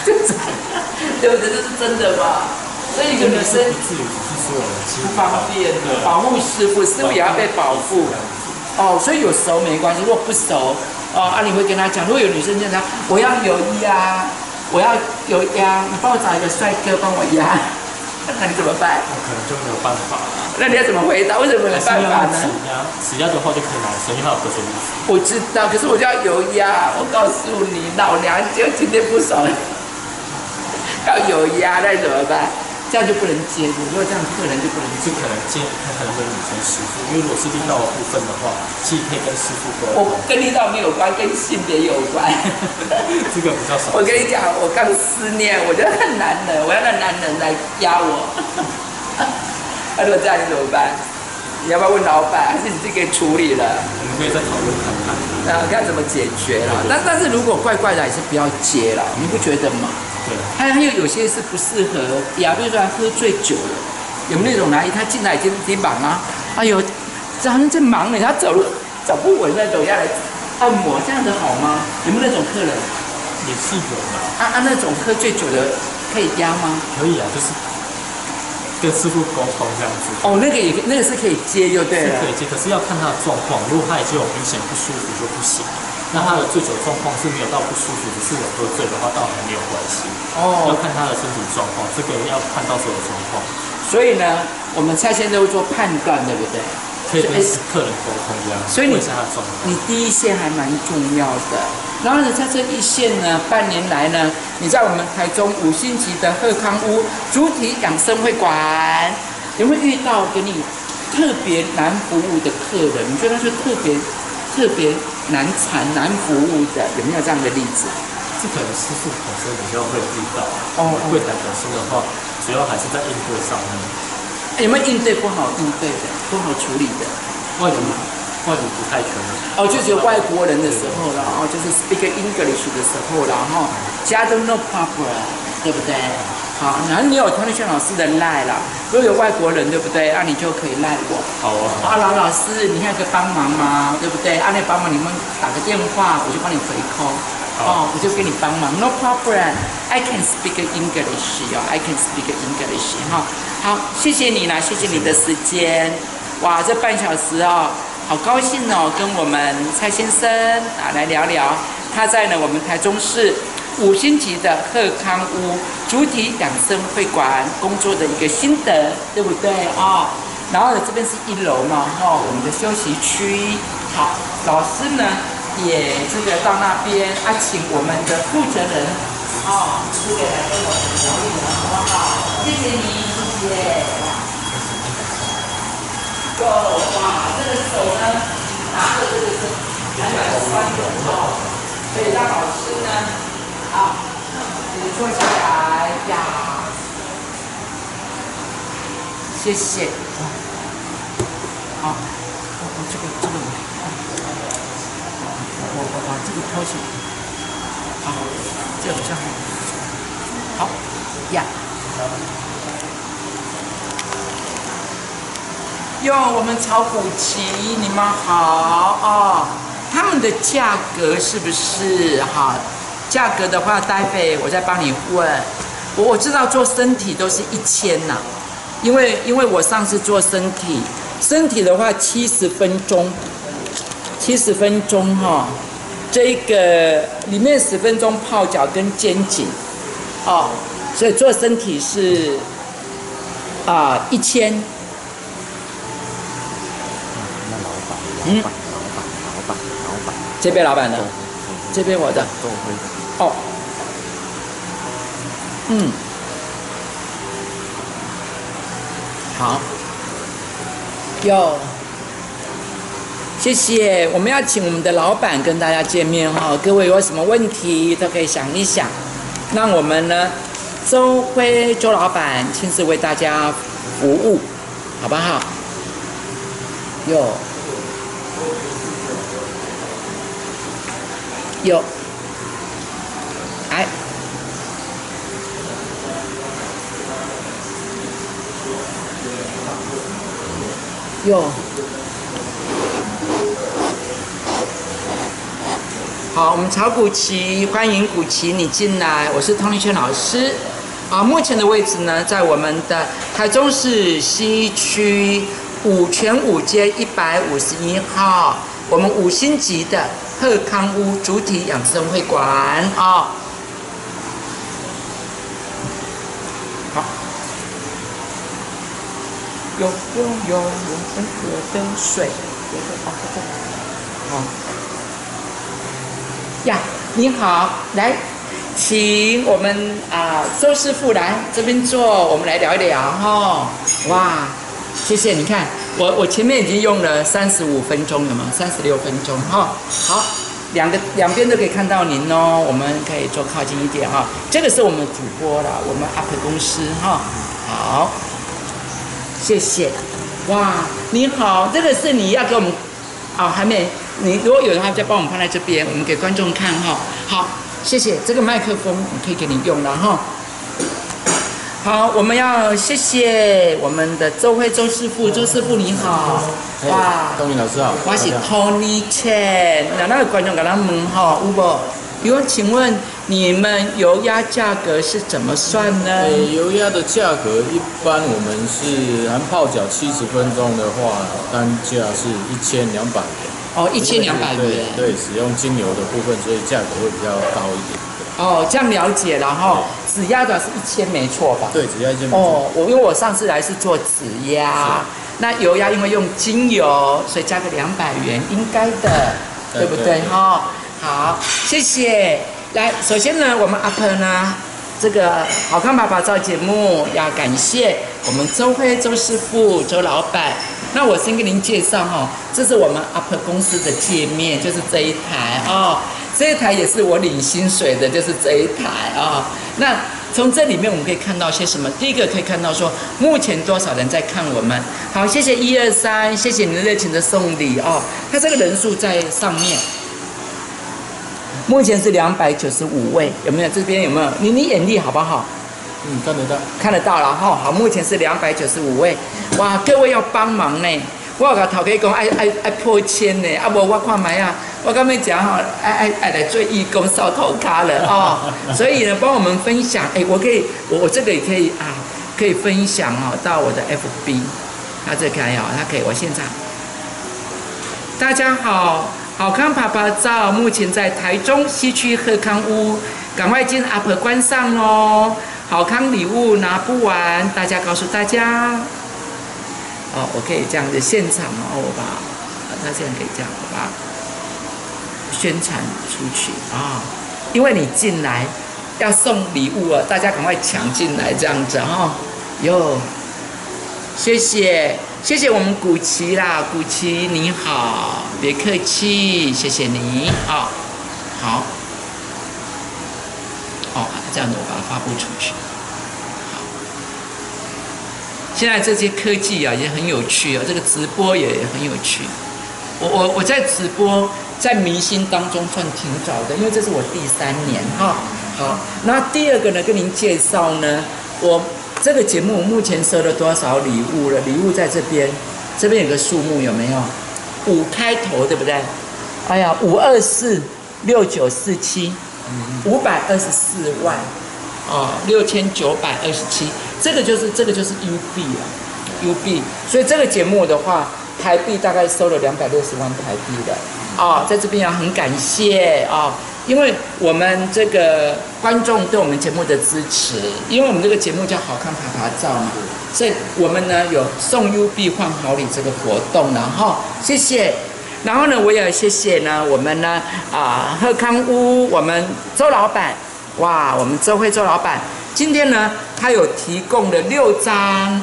对不对？这是真的吧？所以有女生自己是说不方便的，保护师傅，师傅也要被保护。哦，所以有熟没关系，如果不熟，哦，啊，你会跟他讲。如果有女生这样讲，我要有压，我要有压，你帮我找一个帅哥帮我压。 那你怎么办？那可能就没有办法了。那你要怎么回答？为什么没有办法呢？指压，指压的话就可以男生，因为他有各种。我知道，可是我就要油压。我告诉你，老娘就今天不爽了，要油压，那怎么办？这样就不能接触，如果这样客人就不能接触，可能接看看有没有女生师傅，因为如果是力道的部分的话，其实可以跟师傅沟通。我跟力道没有关，跟性别有关。这个比较少。我跟你讲，我刚思念，我觉得很男人，我要让男人来压我。那如果这样你怎么办？你要不要问老板，还是你自己给处理了？我们可以再讨论看看，然后看怎么解决啦。但但是如果怪怪的，还是不要接了，你不觉得吗？ 还还有有些是不适合呀，比如说他喝醉酒了，有没有那种阿姨，他进来已经很忙啊，哎呦，好像在忙呢，他走路走不稳那种，要来按摩，这样子好吗？有没有那种客人？也是有的。啊啊，那种喝醉酒的可以压吗？可以啊，就是跟师傅沟通这样子。哦，那个也那个是可以接就对了。是可以接，可是要看他的状况，如果他已经有明显不舒服就不行。 那他的醉酒状况是没有到不舒服，只是有喝醉的话，倒还没有关系。哦，要看他的身体状况，这个要看到时候的状况。所以呢，我们蔡先生会做判断，对不对？可以跟客人沟通这样。所以你你第一线还蛮重要的。然后呢，在这一线呢，半年来呢，你在我们台中五星级的鹤康屋主体养生会馆，有没有遇到给你特别难服务的客人？你觉得他是特别？ 特别难缠、难服务的，有没有这样的例子？这可能师傅本身比较会遇到。哦，柜台本身的话，主要还是在应对上面。欸、有没有应对不好应对的、不好处理的？外语，外语不太可能。哦，就只有外国人的时候了，哦，就是 speak English 的时候了，然后家都 no problem， 对不对？好，然后你有汤立轩老师的赖啦，如果有外国人对不对？啊，你就可以赖我。好啊。啊，老老师，你还可以帮忙吗？对不对？啊，那帮忙你们打个电话，我就帮你回call。哦，我就给你帮忙 ，no problem。I can speak English 哦 ，I can speak English 哈。好，谢谢你啦，谢谢你的时间。哇，这半小时哦，好高兴哦，跟我们蔡先生啊来聊聊。他在呢，我们台中市。 五星级的鹤康屋主体养生会馆工作的一个心得，对不对啊、哦？然后呢，这边是一楼嘛，哈、哦，我们的休息区。好，老师呢也这个到那边啊，请我们的负责人啊、哦，这个来跟我们聊一聊，好不好？谢谢你，谢谢。够哇，这个手呢拿着这个是两百五万左右，所以让老师呢。 好，你坐下来呀！谢谢。好，我我这个这个，我我把这个抛起来。好，这个这样。好呀。哟，我们炒古奇，你们好哦。他们的价格是不是好？ 价格的话，待会我再帮你问。我我知道做身体都是一千呐，因为因为我上次做身体，身体的话七十分钟，七十分钟哈、哦，这个里面十分钟泡脚跟肩颈，哦，所以做身体是啊一千。那老板，嗯，老板，老板，老板，这边老板呢？这边我的。 哦，嗯，好，有，谢谢。我们要请我们的老板跟大家见面哈、哦，各位有什么问题都可以想一想。那我们呢，周辉周老板亲自为大家服务，好不好？有，有。 来，哟，好，我们炒古奇，欢迎古奇你进来，我是汤立轩老师。啊，目前的位置呢，在我们的台中市西区五权五街一百五十一号，我们五星级的鹤康屋主体养生会馆啊。哦 有有有有跟我跟水，有个好不好？好呀，你好，来，请我们啊、呃、周师傅来这边坐，我们来聊一聊哈。哇，谢谢，你看我我前面已经用了三十五分钟了嘛，三十六分钟哈。好，两个两边都可以看到您哦，我们可以坐靠近一点哈。这个是我们主播啦，我们 U P 公司哈。好。 谢谢，哇，你好，这个是你要给我们，哦，还没，你如果有的话，再帮我们放在这边，我们给观众看哈、哦。好，谢谢，这个麦克风我可以给你用了哈、哦。好，我们要谢谢我们的周辉周师傅，周师傅你好，哇，东明老师好，我是 Tony Chen， 那那个观众给他问哈，有无？ 比如，请问你们油压价格是怎么算呢？呃，油压的价格一般我们是含泡脚七十分钟的话，单价是一千两百元。哦，一千两百元。对，使用精油的部分，所以价格会比较高一点。哦，这样了解，然后指压的是一千没错吧？对，指压一千。哦，我因为我上次来是做指压，那油压因为用精油，所以加个两百元应该的，对不对？哈。 好，谢谢。来，首先呢，我们 U P 呢，这个好康爸爸造节目要感谢我们周辉周师傅、周老板。那我先跟您介绍哈、哦，这是我们 U P 公司的界面，就是这一台哦。这一台也是我领薪水的，就是这一台哦。那从这里面我们可以看到些什么？第一个可以看到说，目前多少人在看我们？好，谢谢一二三，谢谢你热情的送礼哦。它这个人数在上面。 目前是两百九十五位，有没有？这边有没有？你你眼力好不好？嗯，看得到，看得到了哈。好，目前是两百九十五位，哇，各位要帮忙呢。我甲头家讲，爱爱爱破千呢，啊无我看卖啊，我刚才讲哈，爱爱爱来做义工烧头咖了哦。所以呢，帮我们分享，哎、欸，我可以，我我这个也可以啊，可以分享哦，到我的 F B， 他这可以哦，他可以，我现场。大家好，好康爸爸照，目前在台中西区鹤康屋，赶快进 Up 关上哦。好康礼物拿不完，大家告诉大家。哦，我可以这样子现场哦，我把那这样可以这样，我把宣传出去啊、哦，因为你进来要送礼物啊，大家赶快抢进来这样子哦。哟，谢谢谢谢我们古奇啦，古奇你好，别客气，谢谢你啊、哦，好，哦，这样子我把它发布出去。现在这些科技啊也很有趣啊、哦，这个直播也很有趣。我我我在直播在明星当中算挺早的，因为这是我第三年哈、哦。好，那第二个呢，跟您介绍呢，我这个节目目前收了多少礼物了？礼物在这边，这边有个数目有没有？五开头对不对？哎呀，五二四六九四七，五百二十四万。哦，六千九百二十七，这个就是这个就是 U B 啊 ，U B， 所以这个节目的话，台币大概收了两百六十万台币的，哦，在这边要很感谢啊、哦，因为我们这个观众对我们节目的支持，因为我们这个节目叫好康爬爬照嘛，所以我们呢有送 U B 换好礼这个活动，然后谢谢。然后呢，我也谢谢呢我们呢啊鹤康屋我们周老板。哇，我们周慧周老板今天呢，他有提供了六张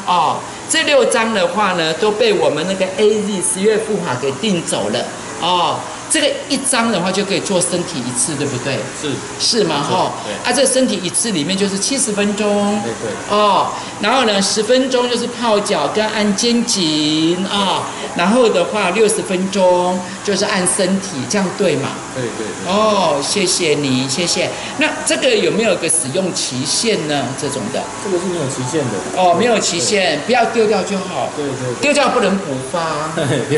哦，这六张的话呢，都被我们那个 A Z 十月富华给订走了哦。这个一张的话就可以做身体一次，对不对？是是吗？哈，啊，这身体一次里面就是七十分钟，对对哦，然后呢，十分钟就是泡脚跟按肩颈啊、哦，然后的话六十分钟就是按身体，这样对吗？对对对。哦，谢谢你，谢谢。那这个有没有个使用期限呢？这种的？这个是没有期限的。哦，没有期限，不要丢掉就好。对 对, 对。丢掉不能补发，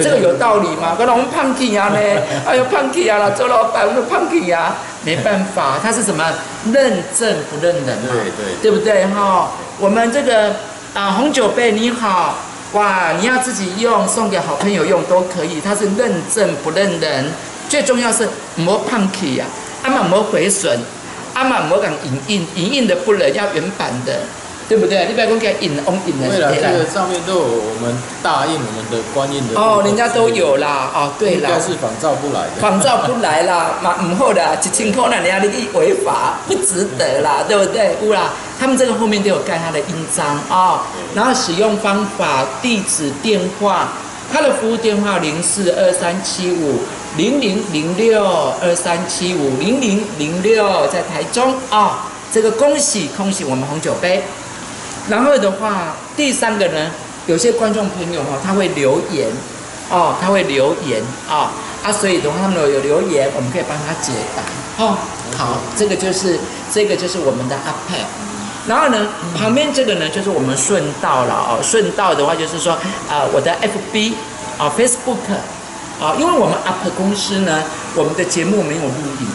这个有道理吗？可能我们胖弟啊呢。哎呦，胖起呀啦，周老板，我们胖起呀，没办法，他是什么认证不认人嘛，对对，对不对哈、哦？我们这个啊、呃、红酒杯你好，哇，你要自己用，送给好朋友用都可以，它是认证不认人，最重要是唔好胖起呀，阿妈唔好毁损，阿妈唔好讲影印，影印的不能要原版的。对不对？你不要讲给引翁引人。对了，这个上面都有我们大印、我们的官印的。哦，人家都有啦，哦，对啦。应该是仿照不来的。仿照不来啦，嘛唔好啦，一千块人家你去违法，不值得啦，对不对？有啦，他们这个后面都有盖他的印章啊、哦，然后使用方法、地址、电话，他的服务电话零四二三七五零零零六二三七五零零零六，在台中啊、哦，这个恭喜恭喜我们红酒杯。然后的话，第三个呢，有些观众朋友哈、哦，他会留言，哦，他会留言啊、哦、啊，所以的话，他们有留言，我们可以帮他解答哦。好，这个就是这个就是我们的 Up。然后呢，旁边这个呢，就是我们顺道了哦。顺道的话，就是说，呃，我的 F B 啊、哦、，Facebook 啊、哦，因为我们 Up 公司呢，我们的节目没有录影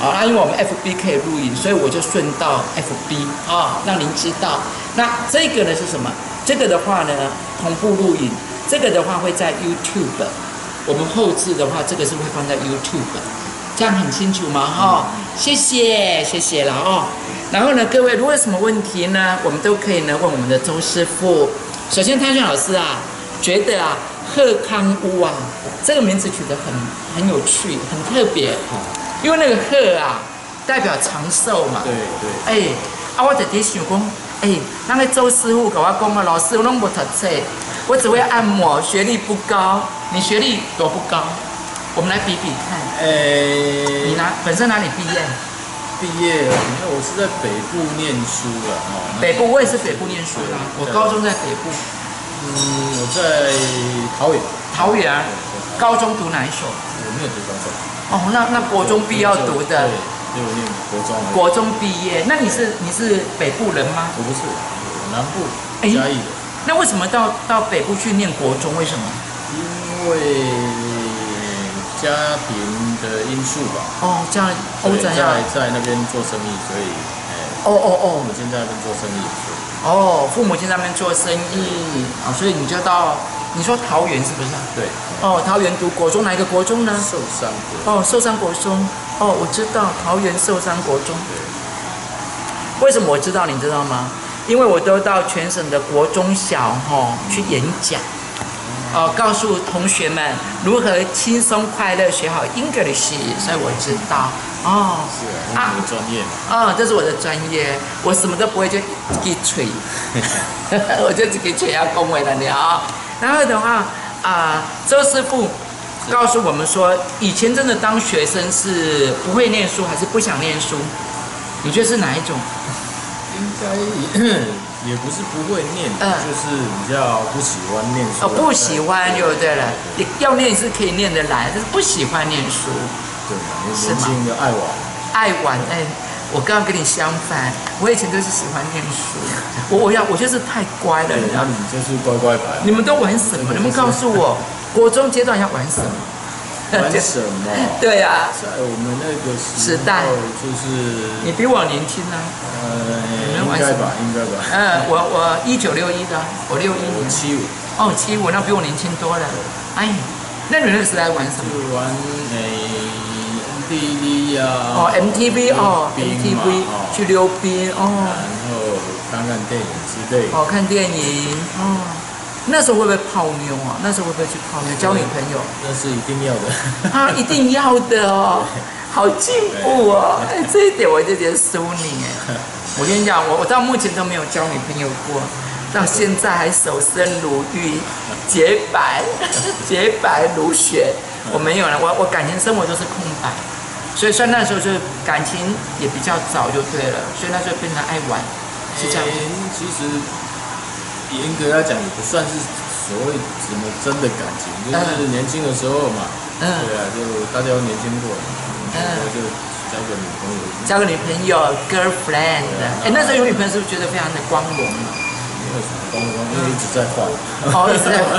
啊、哦，因为我们 F B 可以录影，所以我就顺道 F B 啊、哦，让您知道。那这个呢是什么？这个的话呢，同步录影。这个的话会在 YouTube， 我们后置的话，这个是会放在 YouTube， 这样很清楚吗？哈、嗯哦，谢谢谢谢了哦。然后呢，各位如果有什么问题呢，我们都可以呢问我们的周师傅。首先，汤炫老师啊，觉得啊，鹤康屋啊，这个名字取得很很有趣，很特别，因为那个鹤啊，代表长寿嘛。对对。哎、欸，啊，我特别想讲。哎、欸，那个周师傅跟我讲啊，老师我拢无读册，我只会按摩，学历不高。你学历多不高？我们来比比看。哎、欸，你哪本身哪里毕业？毕业，我是在北部念书了哦。北部，我也是北部念书啦。我高中在北部。嗯，我在桃园。桃园，高中读哪一所？我没有读高中。哦，那那国中必要读的。六年国中。国中毕业，那你是你是北部人吗？我不是，我南部嘉义的。那为什么到到北部去念国中？为什么？因为家庭的因素吧。哦，家哦在在那边做生意，所以哎。哦哦哦，我们现在那边做生意。 哦，父母亲在那边做生意啊、哦，所以你就到，你说桃园是不是？对。哦，桃园读国中，哪一个国中呢？寿山国。哦，寿山国中。哦，我知道桃园寿山国中。对。为什么我知道？你知道吗？因为我都到全省的国中小哈、哦、去演讲，哦、呃，告诉同学们如何轻松快乐学好 English， 所以我知道。 哦，是啊，专业啊、哦，这是我的专业，我什么都不会，就给吹，我就给吹要恭维了你啊、哦。然后的话啊、呃，周师傅告诉我们说，以前真的当学生是不会念书，还是不想念书？你觉得是哪一种？应该也不是不会念，嗯、就是比较不喜欢念书。哦，不喜欢就对了，对要念是可以念得来，但是不喜欢念书。 对，年轻就爱玩，爱玩哎、欸！我刚刚跟你相反，我以前就是喜欢念书，我我要我就是太乖了。然后你就是乖乖牌、啊。你们都玩什么？你们告诉我，国中阶段要玩什么？玩什么？对啊，在我们那个时代，就是你比我年轻啊。呃，应该吧，应该吧。嗯，我我一九六一的，我六一年。七五。哦，七五，那比我年轻多了。哎，那你那个时代玩什么？就玩诶。 M T V 呀，哦 ，M T V 哦 ，M T V 去溜冰哦，然后看看电影之类。哦，看电影哦，那时候会不会泡妞啊？那时候会不会去泡妞交女朋友？那是一定要的，啊，一定要的哦，好进步哦，哎，这一点我就觉得输你哎。我跟你讲，我我到目前都没有交女朋友过，到现在还守身如玉，洁白洁白如雪。我没有了，我我感情生活都是空白。 所以算那时候就感情也比较早就对了，所以那时候变成爱玩，是这样子。其实严格来讲也不算是所谓什么真的感情，就是年轻的时候嘛。嗯。对啊，就大家都年轻过，然后就交个女朋友。交个女朋友 ，girlfriend。哎，那时候有女朋友是不是觉得非常的光荣呢？没有什么光荣，因为一直在换。哦，一直在换。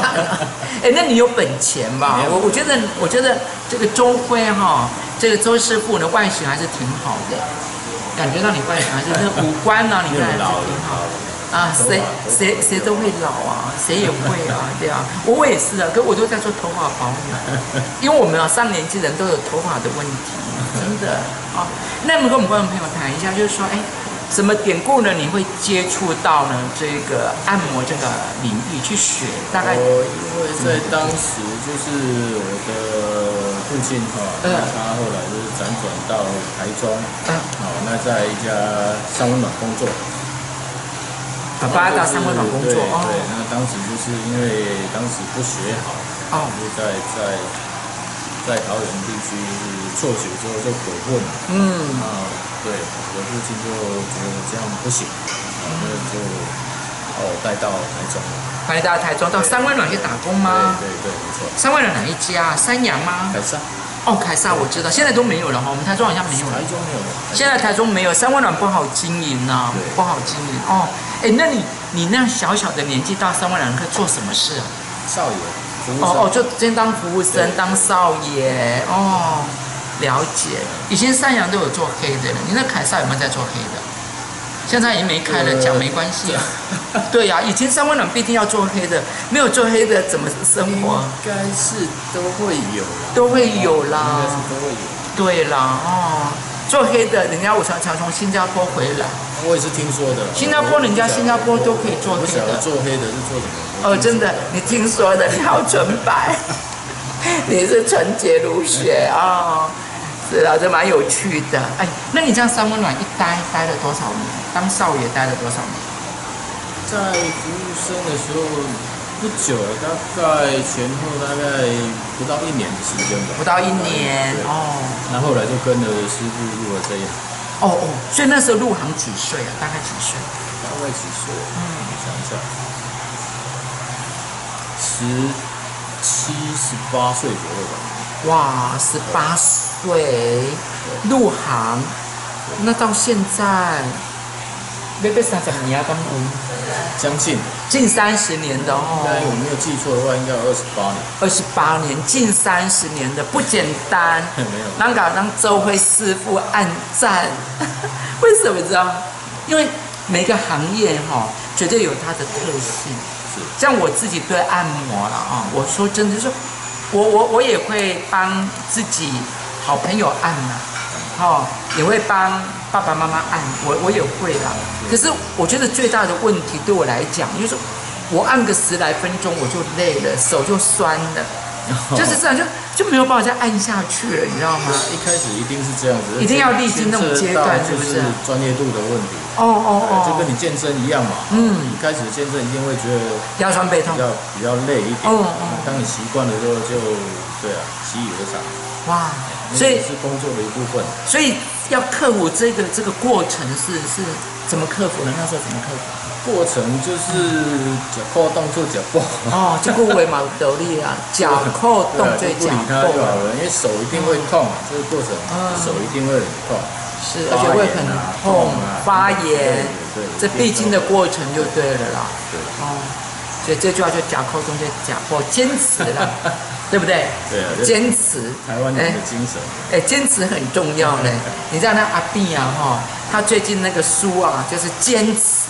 哎，那你有本钱吧？我我觉得，我觉得这个周辉哈。 这个周师傅的外形还是挺好的，感觉到你外形还是那五官呢、啊，你看还是挺好的啊。谁谁谁都会老啊，谁也会啊，对啊。我我也是啊，可我都在做头发保养，因为我们啊上年纪人都有头发的问题，真的啊。那么跟我们观众朋友谈一下，就是说，哎，什么典故呢？你会接触到呢这个按摩这个领域去学？大概我因为在当时就是我的。 父亲哈，他后来就是辗转到台中，好，那在一家三温暖工作。爸爸到三温暖工作，对，那当时就是因为当时不学好，就在在在桃园地区辍学之后就鬼混了，嗯，啊，对，我父亲就觉得这样不行，然后就把我带到台中。 搬到台中，到三温暖去打工吗？对对，没错。三温暖哪一家？三洋吗？凯撒。哦，凯撒我知道，现在都没有了哈。我们台中好像没有了。台中没有了。现在台中没有，三温暖不好经营呐，不好经营哦。哎，那你你那小小的年纪到三温暖可以做什么事啊？少爷。哦哦，就先当服务生，当少爷哦。了解。以前三洋都有做黑的了，你那凯撒有没有在做黑的？ 现在已经没开了，讲没关系啊。对呀、啊，以前三温暖必定要做黑的，没有做黑的怎么生活？应该是都会有啦，都会有啦，应该是都会有。对啦，哦，做黑的，人家我常常从新加坡回来，我也是听说的。新加坡人家新加坡都可以做黑的，做黑的是做什么？哦，真的，你听说的，你好纯白，你是纯洁如雪啊。哦 对啊，这蛮有趣的。哎，那你这样三温暖一待待了多少年？当少爷待了多少年？在服务生的时候不久，大概前后大概不到一年的时间吧。不到一年哦。那后来就跟着师傅入了这一行。哦哦，所以那时候入行几岁啊？大概几岁？大概几岁？嗯，想一下，十七、十八岁左右吧。 哇，十八岁入行，那到现在，贝贝三十年啊，刚嗯，将近近三十年的哦。对，我没有记错的话，应该有二十八年。二十八年，近三十年的不简单。没有。那搞让周辉师傅按赞，为什么知道？因为每个行业哈、哦，绝对有它的特性。像我自己对按摩了啊、哦，我说真的是，我我我也会帮自己好朋友按嘛、啊。哦，也会帮爸爸妈妈按，我我也会啦。可是我觉得最大的问题对我来讲，就是我按个十来分钟我就累了，手就酸了，哦、就是这样就就没有办法再按下去了，你知道吗？一开始一定是这样子，一定要历经那种阶段，是不是？专业度的问题。哦哦哦，就跟你健身一样嘛。嗯，一开始健身一定会觉得腰酸背痛，比较比较累一点。哦哦，当你习惯了之后，就对啊，习以为常。哇，所以是工作的一部分，所以要克服这个这个过程是是怎么克服的？那时候怎么克服？过程就是脚扣动作脚步哦，这个为毛得力啊？脚扣动作脚步，因为手一定会痛，这个过程手一定会很痛，是而且会很痛发炎，这必经的过程就对了啦。对哦，所以这句话就脚扣动作脚步，坚持啦。对不对？对啊，坚持，台湾人的精神。哎，坚持很重要嘞。你知道那阿碧啊，哈，他最近那个书啊，就是坚持，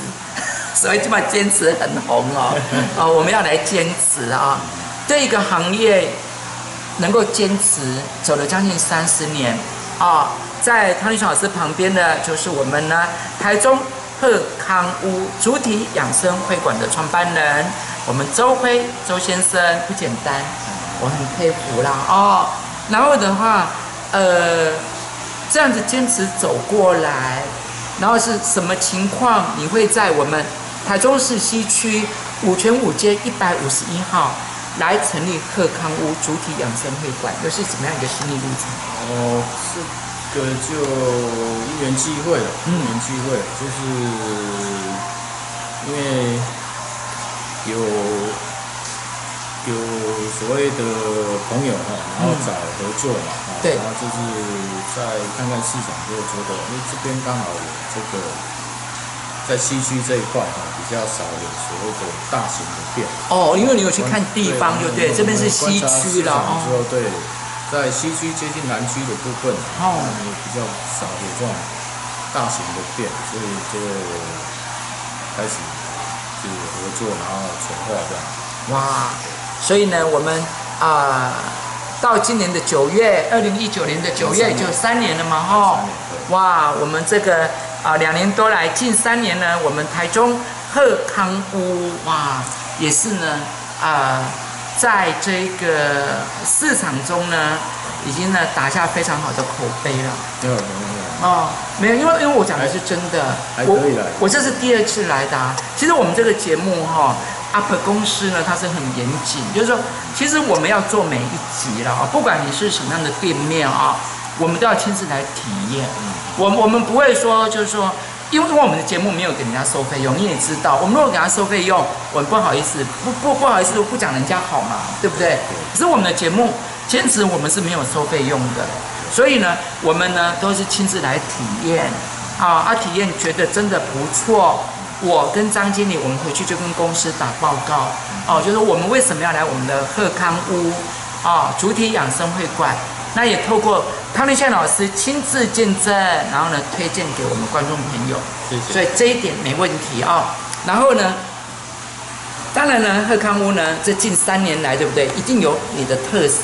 所以就把坚持很红哦。哦，我们要来坚持啊！对一个行业能够坚持走了将近三十年啊，在汤立川老师旁边的就是我们呢，台中鹤康屋主体养生会馆的创办人，我们周辉周先生不简单。我很佩服啦哦，然后的话，呃，这样子坚持走过来，然后是什么情况？你会在我们台中市西区五权五街一百五十一号来成立鹤康屋主体养生会馆，又是怎么样一个心理路程？哦，这个就因缘际会了，因缘际会，就是因为有。有所谓的朋友哈，然后找合作嘛，嗯、然后就是再看看市场，就觉得因为这边刚好有这个在西区这一块哈，比较少有所谓的大型的店。哦，因为你有去看地方就对，这边是西区了哦。之后对，在西区接近南区的部分，哦，也比较少有这种大型的店，所以就开始就合作，然后筹划这样。哇。所以呢，我们啊、呃，到今年的九月，二零一九年的九月就三年了嘛，哈！哇，我们这个啊、呃、两年多来，近三年呢，我们台中鹤康屋哇，也是呢啊、呃，在这个市场中呢，已经呢打下非常好的口碑了。没有没有哦，没有，因为因为我讲的是真的，我我这是第二次来的、啊。其实我们这个节目哈、哦。U P 公司呢，它是很严谨，就是说，其实我们要做每一集了啊，不管你是什么样的店面啊，我们都要亲自来体验。我我们不会说，就是说，因为我们的节目没有给人家收费用，你也知道，我们如果给他收费用，我们不好意思，不不不好意思，不讲人家好嘛，对不对？可是我们的节目，坚持我们是没有收费用的，所以呢，我们呢都是亲自来体验啊，啊，体验觉得真的不错。我跟张经理，我们回去就跟公司打报告哦，就是我们为什么要来我们的鹤康屋啊、哦，主体养生会馆。那也透过汤立川老师亲自见证，然后呢推荐给我们观众朋友，谢谢。所以这一点没问题啊、哦。然后呢，当然呢，鹤康屋呢，这近三年来，对不对？一定有你的特色，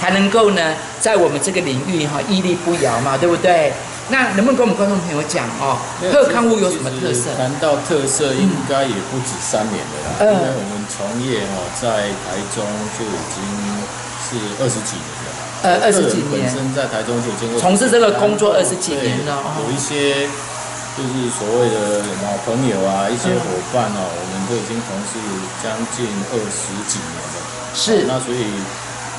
才能够呢，在我们这个领域哈、哦、屹立不摇嘛，对不对？那能不能跟我们观众朋友讲哦，鹤康屋有什么特色？谈到特色，应该也不止三年了啦，嗯、因为我们从业哦，在台中就已经是二十几年了。呃，二十几年。本身在台中就已经从事这个工作二十几年了。有一些就是所谓的什么朋友啊，一些伙伴哦，嗯、我们都已经从事将近二十几年了。是、哦。那所以。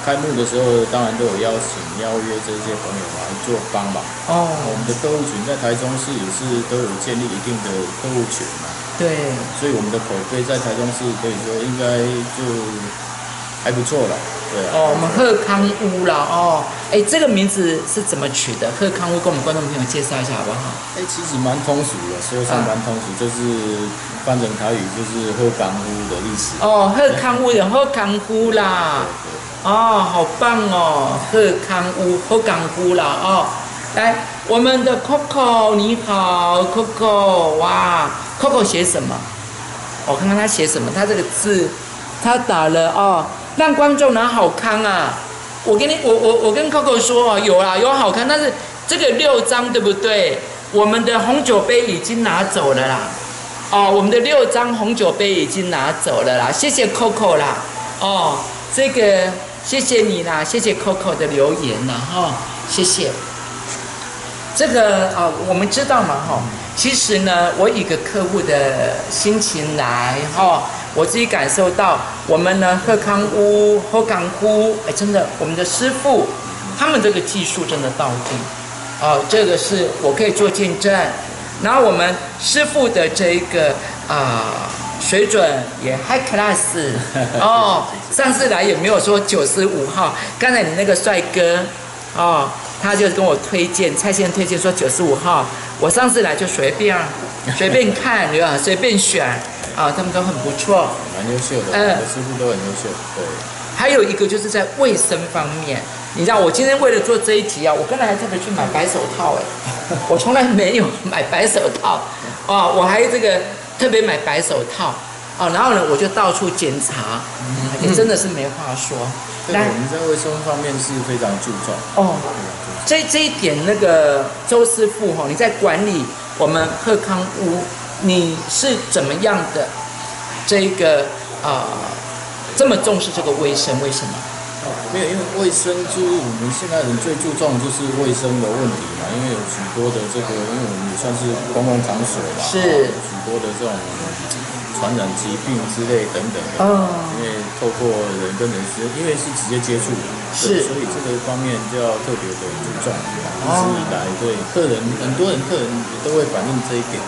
开幕的时候，当然都有邀请、邀约这些朋友来做帮忙。哦，我们的客户群在台中市也是都有建立一定的客户群嘛。对，所以我们的口碑在台中市可以说应该就还不错啦。对啊。哦，我们鹤康屋啦，哦，哎、欸，这个名字是怎么取的？鹤康屋，跟我们观众朋友介绍一下好不好？哎、欸，其实蛮通俗的，说上蛮通俗，啊、就是翻成台语就是鹤康屋的意思。哦，鹤康屋有鹤康屋啦。對對對哦，好棒哦！鹤康屋、鹤康屋啦哦，来，我们的 Coco 你好 ，Coco 哇 ，Coco 写什么？我、哦、看看他写什么，他这个字，他打了哦，让观众拿好康啊！我跟你，我我我跟 Coco 说哦，有啦，有好康，但是这个六张对不对？我们的红酒杯已经拿走了啦，哦，我们的六张红酒杯已经拿走了啦，谢谢 Coco 啦，哦，这个。谢谢你啦，谢谢 Coco 的留言啦，哈、哦，谢谢。这个啊、哦，我们知道嘛，哈、哦，其实呢，我以一个客户的心情来，哈、哦，我自己感受到，我们呢，鹤康屋、鹤康屋，哎，真的，我们的师傅，他们这个技术真的到底，哦，这个是我可以做见证。然后我们师傅的这一个啊。呃水准也 high class 哦，上次来也没有说九十五号。刚才你那个帅哥哦，他就跟我推荐蔡先生推荐说九十五号，我上次来就随便随便看，对吧？随便选啊、哦，他们都很不错，蛮优秀的，嗯、呃，师傅都很优秀。对，还有一个就是在卫生方面，你知道我今天为了做这一集啊，我刚才还特别去买白手套哎，我从来没有买白手套啊、哦，我还这个。特别买白手套哦，然后呢，我就到处检查，也、嗯欸、真的是没话说。对，我们在卫生方面是非常注重哦。这这一点，那个周师傅哈、哦，你在管理我们鹤康屋，你是怎么样的？这个啊、呃，这么重视这个卫生，为什么？哦，没有，因为卫生就是我们现在人最注重就是卫生的问题嘛，因为有许多的这个，因为我们也算是公共场所嘛，是许多的这种传染疾病之类等等的，哦、因为透过人跟人之，因为是直接接触，是，所以这个方面就要特别的注重。一直以来对客人，很多人客人也都会反映这一点，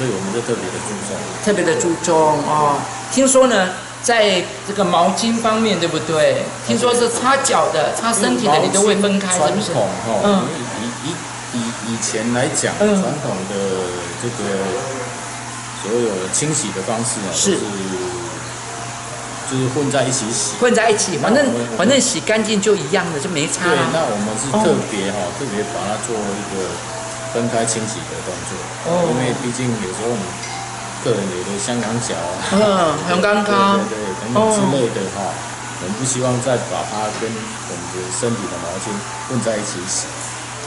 所以我们就特别的注重，特别的注重哦。听说呢。在这个毛巾方面，对不对？听说是擦脚的、擦身体的，你都会分开，是不是？传统哈、哦，嗯、以以以以前来讲，嗯、传统的这个所有清洗的方式啊，是就是混在一起洗，混在一起，反正反正洗干净就一样的，就没差、啊。对，那我们是特别哈、哦，特别把它做一个分开清洗的动作，哦、因为毕竟有时候我们。个人有的香港脚啊，嗯，香港脚，对对等等之类的哈，我们不希望再把它跟我们的身体的毛巾混在一起洗，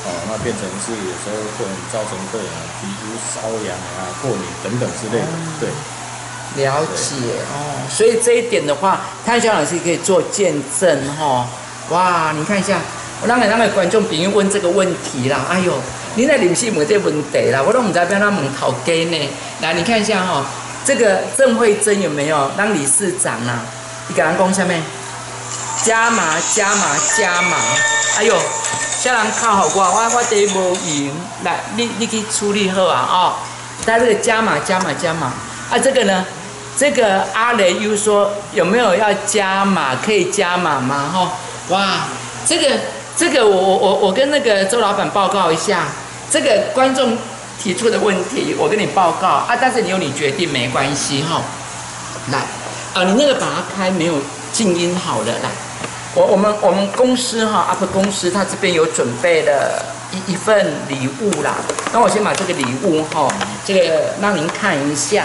哦，那变成是有时候可能造成个人皮肤瘙痒啊、过敏等等之类的，对。了解哦，所以这一点的话，蔡小老师可以做见证哈。哇，你看一下，我让给让给观众朋友问这个问题啦，哎呦。你在临时问这问题啦，我都唔知变哪问头家呢。来，你看一下哈、喔，这个郑慧珍有没有当理事长啊？你给人讲下面，加码加码加码！哎呦，叫人靠好我，我我第无用。来，你你去处理好啊哦。他这个加码加码加码啊，这个呢，这个阿雷又说有没有要加码？可以加码吗？哈、哦，哇，这个这个我我我我跟那个周老板报告一下。这个观众提出的问题，我跟你报告啊，但是你有你决定没关系哈、哦。来，呃，你那个把它开没有静音好了，来，我我们我们公司哈、哦、，up 公司它这边有准备了一一份礼物啦，那我先把这个礼物哈、哦，这个让您看一下，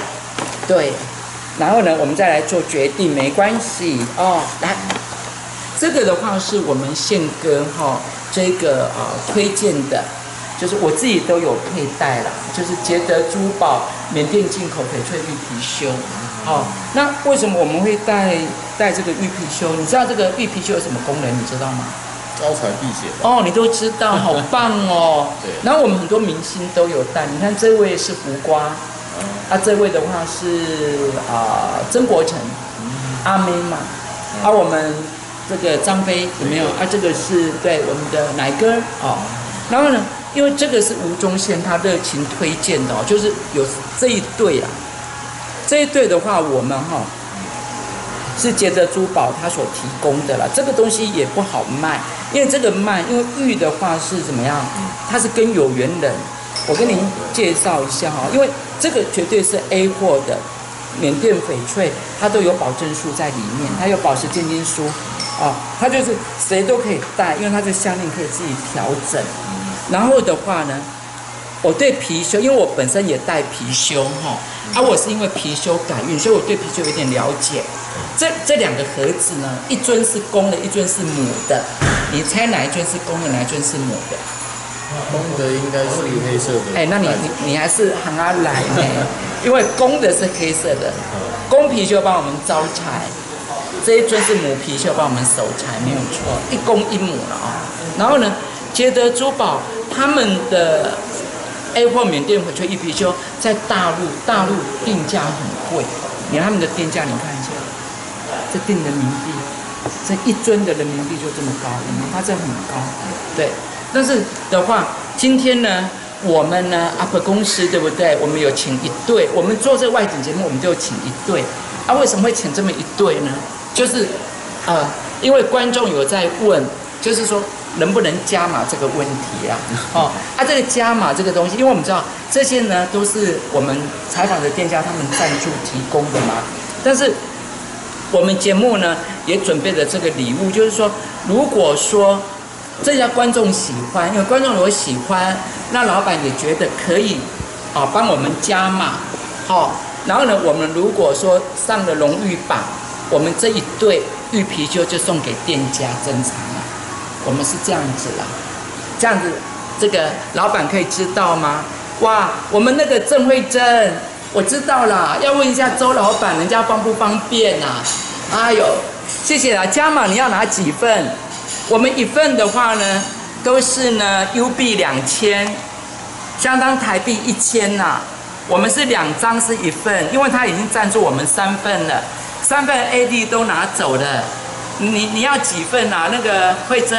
对，然后呢，我们再来做决定没关系哦。来，这个的话是我们宪哥哈、哦、这个呃推荐的。就是我自己都有佩戴啦，就是捷德珠宝缅甸进口翡翠玉貔貅。哦，那为什么我们会戴戴这个玉貔貅？你知道这个玉貔貅有什么功能？你知道吗？招财辟邪。哦，你都知道，好棒哦。对。然后我们很多明星都有戴，你看这位是胡瓜，啊，这位的话是啊、呃、曾国成，阿妹嘛，啊我们这个张飞有没有？啊，这个是对我们的奶哥哦，然后呢？因为这个是吴宗宪他热情推荐的哦，就是有这一对啦，这一对的话我们哈、哦，是捷德珠宝它所提供的啦。这个东西也不好卖，因为这个卖，因为玉的话是怎么样？它是跟有缘人。我跟您介绍一下哈，因为这个绝对是 A 货的缅甸翡翠，它都有保证书在里面，它有宝石鉴定书，啊，它就是谁都可以戴，因为它这项链可以自己调整。然后的话呢？我对貔貅，因为我本身也戴貔貅哈，啊，我是因为貔貅改运，所以我对貔貅有点了解。这这两个盒子呢，一尊是公的，一尊是母的。你猜哪一尊是公的，哪一尊是母的？公的应该是黑色的。哎、欸，那你你你还是行啊来呢、欸，因为公的是黑色的，公貔貅帮我们招财，这一尊是母貔貅帮我们守财，没有错，一公一母了啊、哦。然后呢，捷德珠宝他们的。A 货缅甸翡翠玉貔貅在大陆，大陆定价很贵。你看他们的定价，你看一下，这定人民币，这一尊的人民币就这么高，你看它这很高。对，但是的话，今天呢，我们呢 ，U P 公司对不对？我们有请一对，我们做这外景节目，我们就有请一对。啊，为什么会请这么一对呢？就是，呃，因为观众有在问，就是说。能不能加码这个问题啊？哦，啊，这个加码这个东西，因为我们知道这些呢都是我们采访的店家他们赞助提供的嘛。但是我们节目呢也准备了这个礼物，就是说，如果说这家观众喜欢，因为观众如果喜欢，那老板也觉得可以啊、哦，帮我们加码。好、哦，然后呢，我们如果说上了荣誉榜，我们这一对玉貔貅就送给店家珍藏了。我们是这样子啦，这样子，这个老板可以知道吗？哇，我们那个郑慧珍，我知道啦，要问一下周老板，人家方不方便啊？哎呦，谢谢啦，加码你要拿几份？我们一份的话呢，都是呢 U 币两千，相当台币一千呐。我们是两张是一份，因为他已经赞助我们三份了，三份 A D 都拿走了。你你要几份啊？那个慧珍，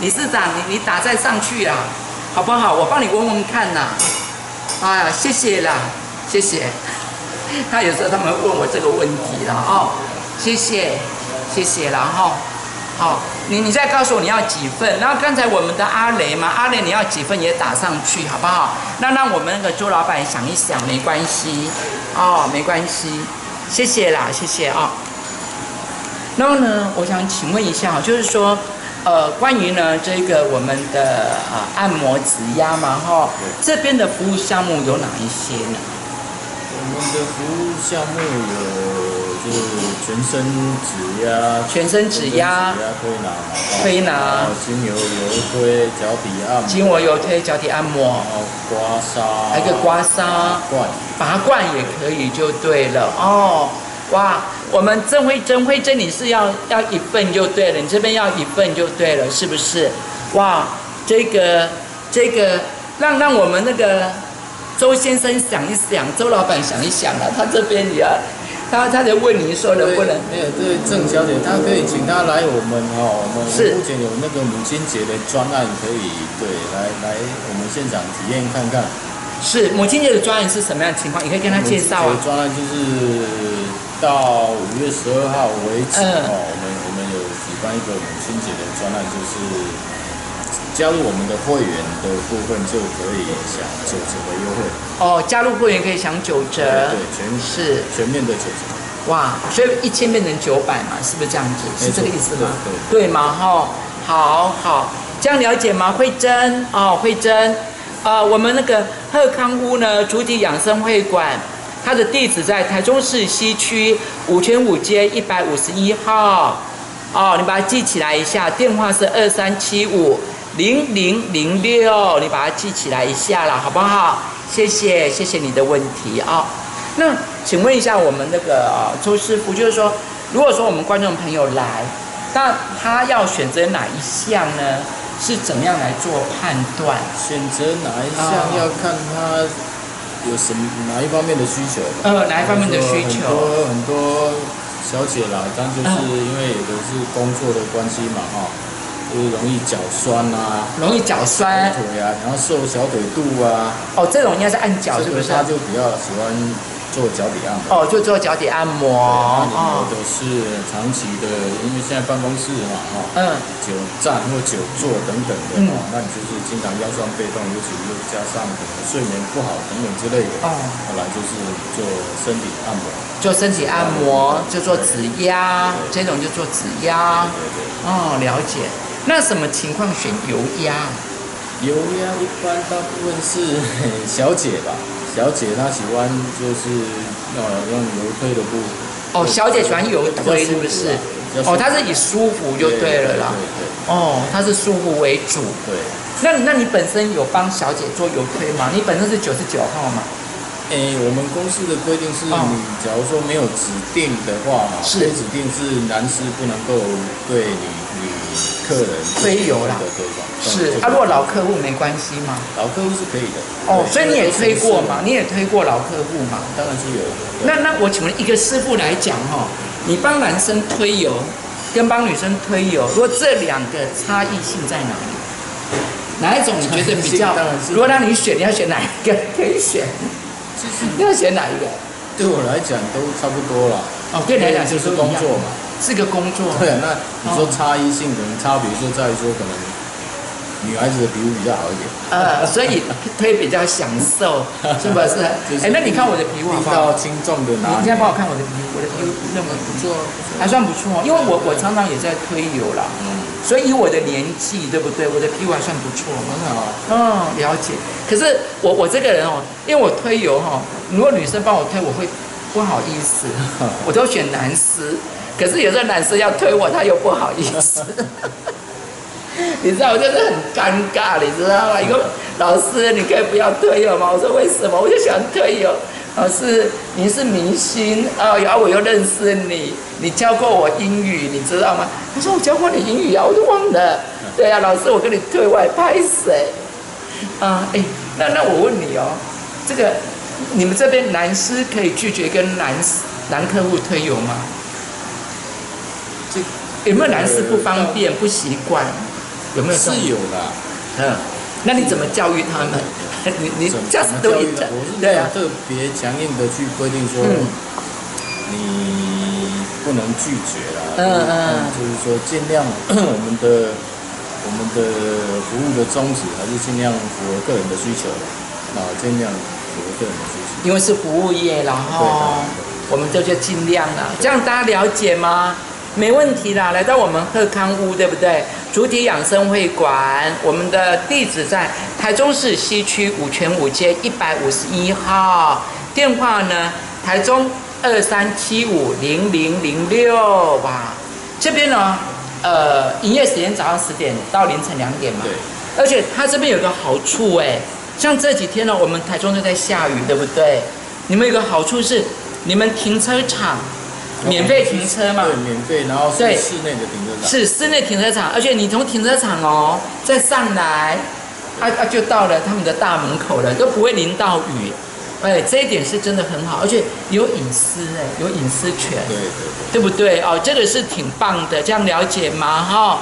理事长，你你打再上去啊，好不好？我帮你问问看呐、啊。哎呀，谢谢啦，谢谢。他有时候他们问我这个问题啦，哦，谢谢，谢谢啦，哈、哦。好、哦，你你再告诉我你要几份。然后刚才我们的阿雷嘛，阿雷你要几份也打上去，好不好？那让我们那个周老板想一想，没关系，哦，没关系，谢谢啦，谢谢啊。哦然后呢，我想请问一下，就是说，呃，关于呢这个我们的啊、呃、按摩指压嘛，哈，这边的服务项目有哪一些呢？我们的服务项目有就是全身指压，全身指压，推拿，推拿，精油油推脚底按摩，精油油推脚底按摩，然后刮痧，还有个刮痧，拔罐也可以就对了哦。哇，我们郑慧珍，慧珍你是要要一份就对了，你这边要一份就对了，是不是？哇，这个这个让让我们那个周先生想一想，周老板想一想啊，他这边也，他他在问你说能不能？没有，对郑小姐，她可以请她来我们哦，我们目前有那个母亲节的专案可以对来来我们现场体验看看。是母亲节的专案是什么样的情况？你可以跟他介绍啊。母亲节专案就是。到五月十二号为止、嗯、哦，我们我们有举办一个母亲节的专案，就是加入我们的会员的部分就可以享九折的优惠。哦，加入会员可以享九折，对，全是全面的九折。哇，所以一千变成九百嘛，是不是这样子？是这个意思吗？对，对嘛哈、哦，好好，这样了解吗？慧珍哦，慧珍，呃，我们那个鹤康屋呢，主体养生会馆。它的地址在台中市西区五权五街一百五十一号，哦，你把它记起来一下，电话是二三七五零零零六，你把它记起来一下啦，好不好？谢谢，谢谢你的问题啊、哦。那请问一下我们那个、哦、周师傅，就是说，如果说我们观众朋友来，那他要选择哪一项呢？是怎么样来做判断？选择哪一项、哦、要看他。有什么哪一方面的需求？呃，哪一方面的需求？很多很多小姐啦，但就是因为有的是工作的关系嘛，哈、呃，就是容易脚酸啊，容易脚酸，腿啊，然后瘦小腿肚啊。哦，这种应该是按脚是不是？他就比较喜欢做脚底按摩。哦，就做脚底按摩。哦，的是长期的，因为现在办公室嘛，哈，嗯，久站或久坐等等的，嗯，那你就是经常腰酸背痛，尤其又加上睡眠不好等等之类的，哦，后来就是做身体按摩，做身体按摩，就做指压，这种就做指压。对对。哦，了解。那什么情况选油压？ 油压一般大部分是小姐吧，小姐她喜欢就是呃用油推的部分。哦，小姐喜欢油推是不是？哦，她是以舒服就对了啦。对对。哦，她是舒服为主。对。那那你本身有帮小姐做油推吗？你本身是九十九号吗？诶，我们公司的规定是，你假如说没有指定的话，是指定是男士不能够对你你。 客人推油啦，是。他如果老客户没关系吗？老客户是可以的。哦，所以你也推过嘛？你也推过老客户嘛？当然是有。那那我请问一个师傅来讲哈，你帮男生推油，跟帮女生推油，如果这两个差异性在哪里？哪一种你觉得比较？如果让你选，你要选哪一个？可以选。你要选哪一个？对我来讲都差不多了。哦，对你来讲就是工作嘛。 是个工作。对，那你说差异性可能差别就在于说，可能女孩子的皮肤比较好一点。呃，所以推比较享受，是不是？哎，那你看我的皮肤好不好？轻重的拿。你现在帮我看我的皮肤，我的皮肤那么不错，还算不错。因为我我常常也在推油啦，所以以我的年纪，对不对？我的皮肤还算不错，很好。嗯，了解。可是我我这个人哦，因为我推油哈，如果女生帮我推，我会不好意思，我都选男士。 可是有时候男生要推我，他又不好意思，你知道，我就是很尴尬，你知道吗？一个老师，你可以不要推我吗？我说为什么？我就喜欢推油。老师，您是明星哦，然后我又认识你，你教过我英语，你知道吗？他说我教过你英语啊，我都忘了。对啊，老师，我跟你推我拍谁？啊，哎，那那我问你哦，这个你们这边男师可以拒绝跟男男客户推油吗？ 有没有男士不方便、不习惯？有没有？是有啦。嗯，那你怎么教育他们？你你下次都一整。对啊，特别强硬的去规定说，你不能拒绝啦。嗯嗯。就是说，尽量我们的我们的服务的宗旨还是尽量符合个人的需求啊，尽量符合个人的需求。因为是服务业，然后我们这就尽量啦。这样大家了解吗？ 没问题啦，来到我们鹤康屋，对不对？主体养生会馆，我们的地址在台中市西区五权五街一百五十一号，电话呢，台中二三七五零零零六吧。这边呢，呃，营业时间早上十点到凌晨两点嘛。对。而且它这边有个好处哎，像这几天呢，我们台中都在下雨，对不对？你们有个好处是，你们停车场。 免费停车嘛，对，免费，然后是室内的停车场，是室内停车场，而且你从停车场哦再上来，啊啊就到了他们的大门口了，都不会淋到雨，哎，这一点是真的很好，而且有隐私哎，有隐私权，对对对，对不对哦？这个是挺棒的，这样了解嘛哈。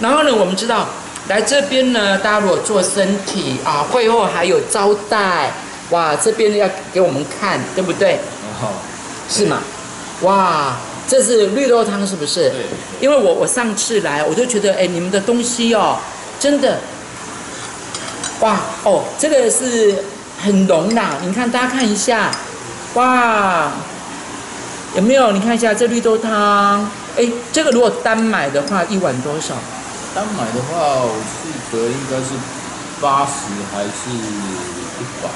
然后呢，我们知道来这边呢，大家如果做身体啊，会后还有招待，哇，这边要给我们看，对不对？哦，是吗？ 哇，这是绿豆汤是不是？对。因为我我上次来，我就觉得哎，你们的东西哦，真的，哇哦，这个是很浓啦。你看大家看一下，哇，有没有？你看一下这绿豆汤，哎，这个如果单买的话，一碗多少？单买的话，我记得应该是八十还是一百？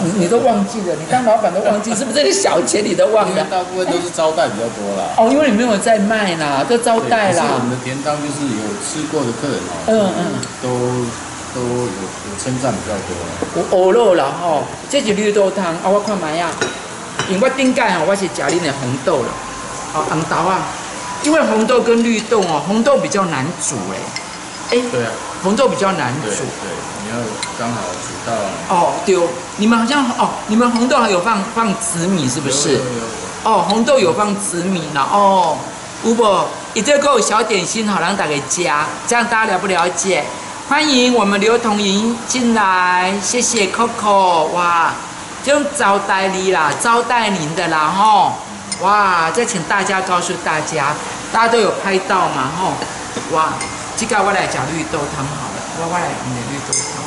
你你都忘记了，你当老板都忘记，是不是这个小钱你都忘了？大部分都是招待比较多啦。哦，因为你没有在卖啦，都招待啦。我们的甜汤就是有吃过的客人哦，嗯嗯，都都有有称赞比较多。我欧肉啦吼，这是绿豆汤啊，我看卖啊，因为我顶盖吼，我是食恁的红豆了，哦红豆啊，因为红豆跟绿豆哦，红豆比较难煮哎，哎，对啊，红豆比较难煮，对，你要刚好煮到哦丢。 你们好像哦，你们红豆还有放放紫米是不是？哦，红豆有放紫米呢。哦，吴伯，你这个小点心好让大家加，这样大家了不了解？欢迎我们刘同莹进来，谢谢 Coco。哇，用招待你啦，招待您的啦吼。哇，再请大家告诉大家，大家都有拍到嘛吼。哇，这个我来讲绿豆汤好了，我我来你的绿豆汤。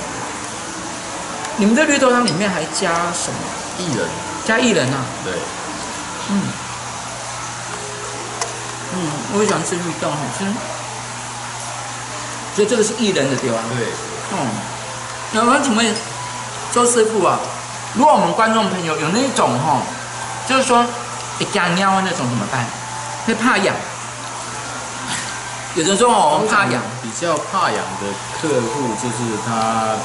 你们的绿豆汤里面还加什么？薏仁。加薏仁啊？对。嗯。嗯，我也喜欢吃绿豆，好吃。所以这个是薏仁的对吧？对。嗯。那我请问周师傅啊？ 如果我们观众朋友有那种吼、哦，就是说会干尿啊那种怎么办？会怕痒？有人说哦怕痒，比较怕痒的客户就是他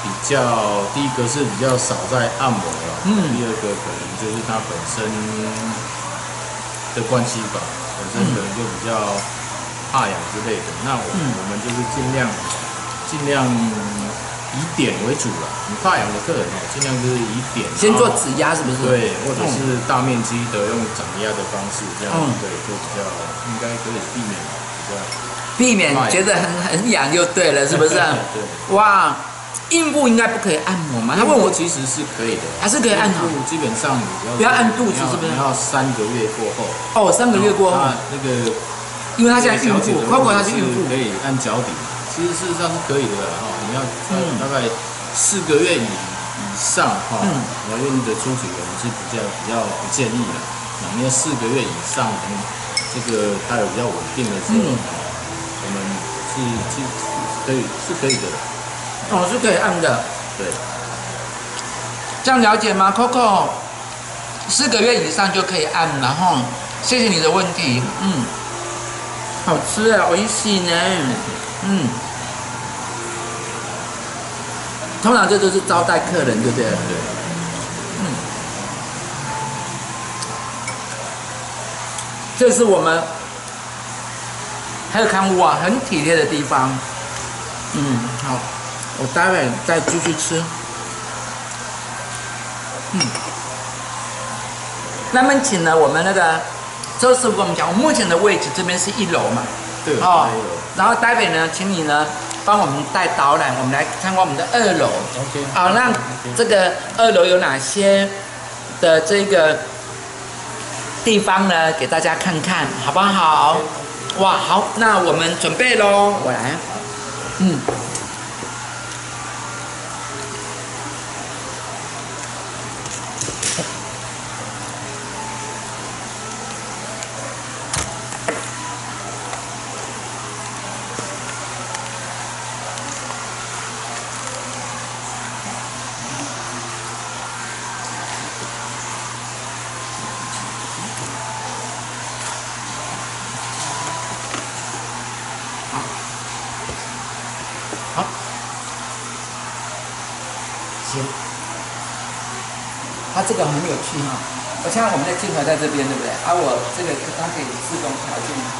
比较第一个是比较少在按摩了，嗯，第二个可能就是他本身的关系吧，本身可能就比较怕痒之类的。那我、嗯、我们就是尽量尽量。 以点为主了，你怕痒的客人哦，尽量就是以点先做指压，是不是？对，或者是大面积的用掌压的方式，这样、嗯、对就比较应该可以避免比较避免觉得很很痒就对了，是不是？对。哇，硬部应该不可以按摩吗？他问我其实是可以的，还是可以按摩。基本上你不要按肚子，是不是？要三个月过后。哦，三个月过后。那个，因为他现在孕妇，包括他是孕妇，可以按脚底。 其实事实上是可以的哈、哦，你要大概四个月以以上哈，怀孕的初期我们是比较比较不建议的。那因为四个月以上，这个它有比较稳定的这种，嗯、我们是是可以是可以的。哦，是可以按的。对，这样了解吗 ？Coco， 四个月以上就可以按了哈。谢谢你的问题。嗯，好吃啊，美味しいね。 嗯，通常这就是招待客人，对不对？对。嗯，这是我们还有看我很体贴的地方。嗯，好，我待会再继续吃。嗯，那么请呢，我们那个周师傅跟我们讲，我目前的位置这边是一楼嘛。 对哦，然后待会呢，请你呢帮我们带导览，我们来参观我们的二楼。OK。好，那这个二楼有哪些的这个地方呢？给大家看看，好不好？ Okay, okay. 哇，好，那我们准备咯。我来。嗯。这个很有趣哈、哦！我现在我们的镜头在这边，对不对？啊，我这个它可以自动调镜头，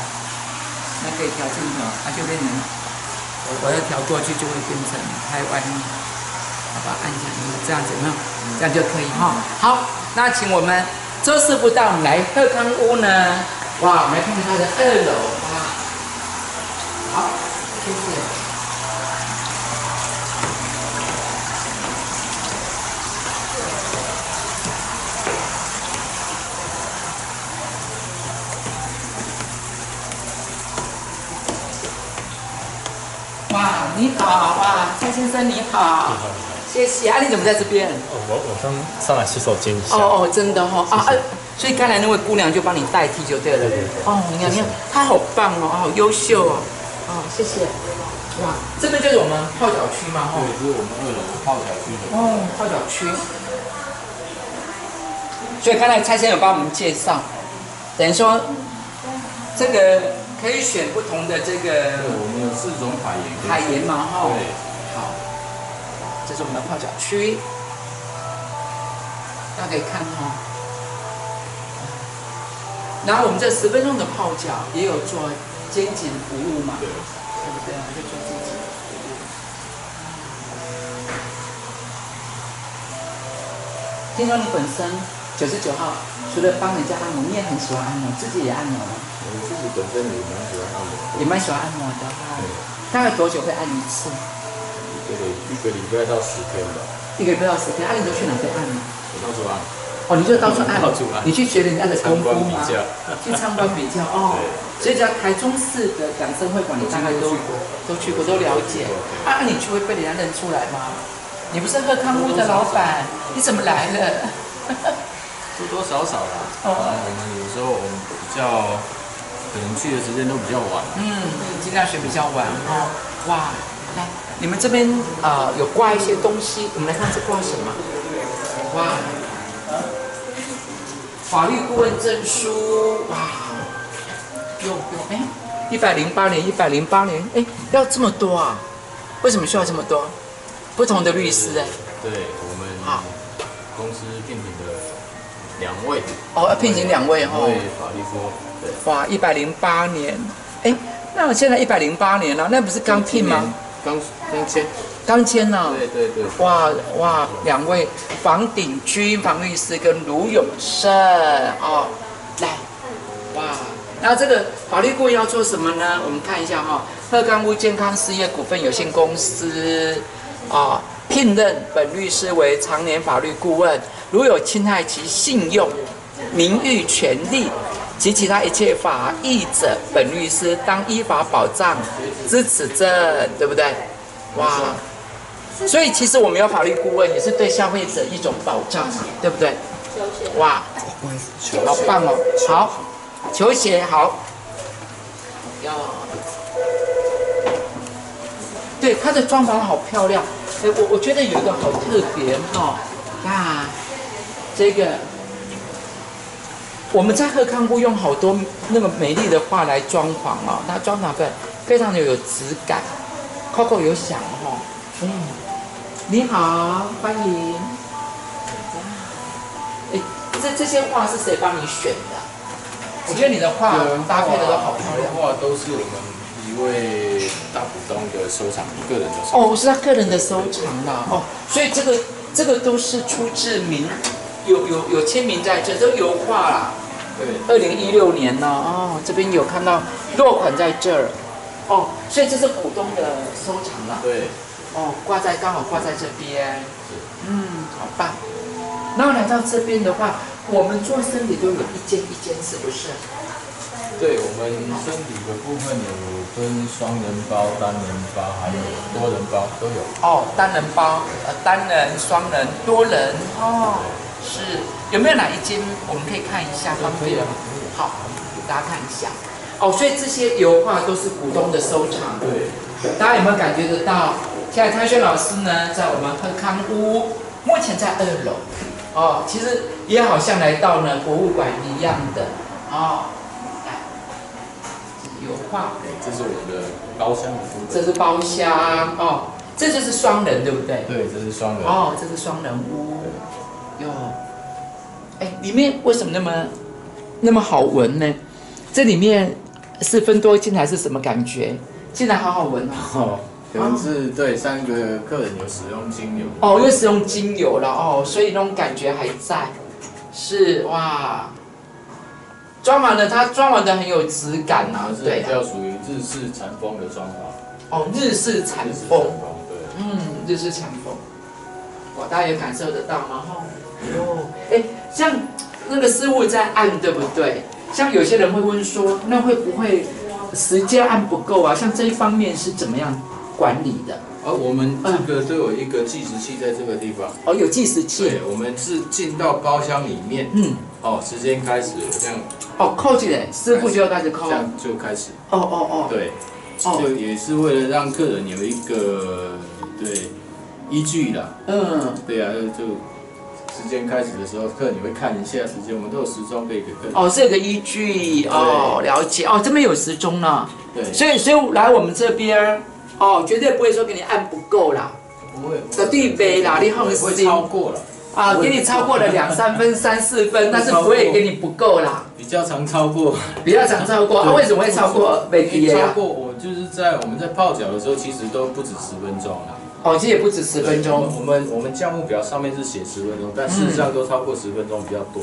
那可以调镜头，它、啊、就变成我我要调过去就会变成拍弯，好吧？按下去这样子呢，这样就可以哈、哦。好，那请我们周师傅带我们来鹤康屋呢。哇，我们来看它的二楼哇。好，谢谢。 你好啊，蔡先生你好，你好，谢谢啊，你怎么在这边？哦，我我刚上来洗手间一下。哦哦，真的哦，啊，所以刚才那位姑娘就帮你代替就对了。对对对。哦，你看你看，她好棒哦，好优秀哦，哦，谢谢。哇，这边就是我们泡脚区嘛，哈。对，就是我们二楼泡脚区的。哦，泡脚区。所以刚才蔡先生有帮我们介绍，等于说这个。 可以选不同的这个，我们有四种海盐，海盐嘛哈，对，好，这是我们的泡脚区，大家可以看哈。然后我们这十分钟的泡脚也有做肩颈服务嘛，对不对？我就做肩颈服务。听说你本身九十九号，除了帮人家按摩，你也很喜欢按摩，自己也按摩吗？ 我自己本身也蛮喜欢按摩，也蛮喜欢按摩的哈。大概多久会按一次？一个礼一个礼拜到十天吧。一个人多少时间？啊，你都去哪边按呢？我到处按。哦，你就到处按。到处按。你去学人家的功夫吗？去参观比较。哦。所以，只要台中市的港生会馆，你大概都都去过，都了解。啊，你就会被人家认出来吗？你不是鹤康屋的老板，你怎么来了？ 多多少少啦，我们有时候我们比较可能去的时间都比较晚，嗯，进大学比较晚哦。哇，来，你们这边呃有挂一些东西，我们来看是挂什么？哇，法律顾问证书，哇，有有哎，一百零八年，一百零八年，哎，要这么多啊？为什么需要这么多？不同的律师哎，对我们好公司聘请的。 两位哦，要聘请两位哈。对，法律顾问。对。哇，一百零八年，哎，那我现在一百零八年了，那不是刚聘吗？刚刚签。刚签呢？对对对。哇哇，两位房鼎钧房律师跟卢永胜哦，来，哇，那这个法律顾问要做什么呢？我们看一下哈，鹤康屋健康事业股份有限公司啊。 聘任本律师为常年法律顾问，如有侵害其信用、名誉权利及其他一切法益者，本律师当依法保障之此证，对不对？哇！所以其实我们有法律顾问，也是对消费者一种保障嘛，对不对？哇，好棒哦！好，球鞋好。要。对，它的装潢好漂亮。 哎，我我觉得有一个好特别哈、哦，啊，这个我们在鹤康屋用好多那个美丽的画来装潢哦，它装潢非非常的有质感。Coco 有想哈、哦，嗯，你好，欢迎。哎，这这些画是谁帮你选的？我觉得你的画搭配的都好漂亮。画都是我们。 一位大股东的收藏，个人的收藏哦，是他个人的收藏啦哦，所以这个这个都是出自名，有有有签名在这，都油画啦。对，二零一六年呢，哦，这边有看到落款在这儿，哦，所以这是股东的收藏啦。对，哦，挂在刚好挂在这边，嗯，好棒。然后来到这边的话，我们做生意都有一间一间，是不是？ 对我们身体的部分有分双人包、单人包，还有多人包都有。哦，单人包、呃，单人、双人、多人。哦，是有没有哪一间我们可以看一下？方便吗？好，给大家看一下。哦，所以这些油画都是股东的收藏。对，大家有没有感觉得到？现在汤轩老师呢，在我们鹤康屋，目前在二楼。哦，其实也好像来到呢博物馆一样的。哦。 油画，这是我们的包厢的部分。这是包厢哦，这就是双人，对不对？对，这是双人。哦，这是双人屋。哟，哎，里面为什么那么那么好闻呢？这里面是芬多精还是什么感觉？竟然好好闻哦。可能是对三个客人有使用精油。哦，又使用精油了哦，所以那种感觉还在。是哇。 装潢的，它装潢的很有质感啊，对，比较属于日式禅风的装潢。哦，日式禅风，对，嗯，日式禅风，哇，大家也感受得到吗？哦，哎，像那个师傅在按，对不对？像有些人会问说，那会不会时间按不够啊？像这一方面是怎么样管理的？ 而我们这个都有一个计时器在这个地方。哦，有计时器。对，我们是进到包厢里面。嗯。哦，时间开始这样。哦，扣起来，师傅就要开始扣。这样就开始。哦哦哦。对。哦。就也是为了让客人有一个对依据啦。嗯。对啊，就时间开始的时候，客人也会看一下时间，我们都有时钟可以给客人。哦，是有个依据哦，了解哦，这边有时钟啦。对。所以，所以来我们这边。 哦，绝对不会说给你按不够啦，不会，绝对没啦，你放心。不会超过了啊，给你超过了两三分、三四分，但是不会给你不够啦。比较常超过，比较常超过。啊，为什么会超过？没提啊。超过我就是在我们在泡脚的时候，其实都不止十分钟啦。哦，其实也不止十分钟。我们我们项目表上面是写十分钟，但事实上都超过十分钟比较多。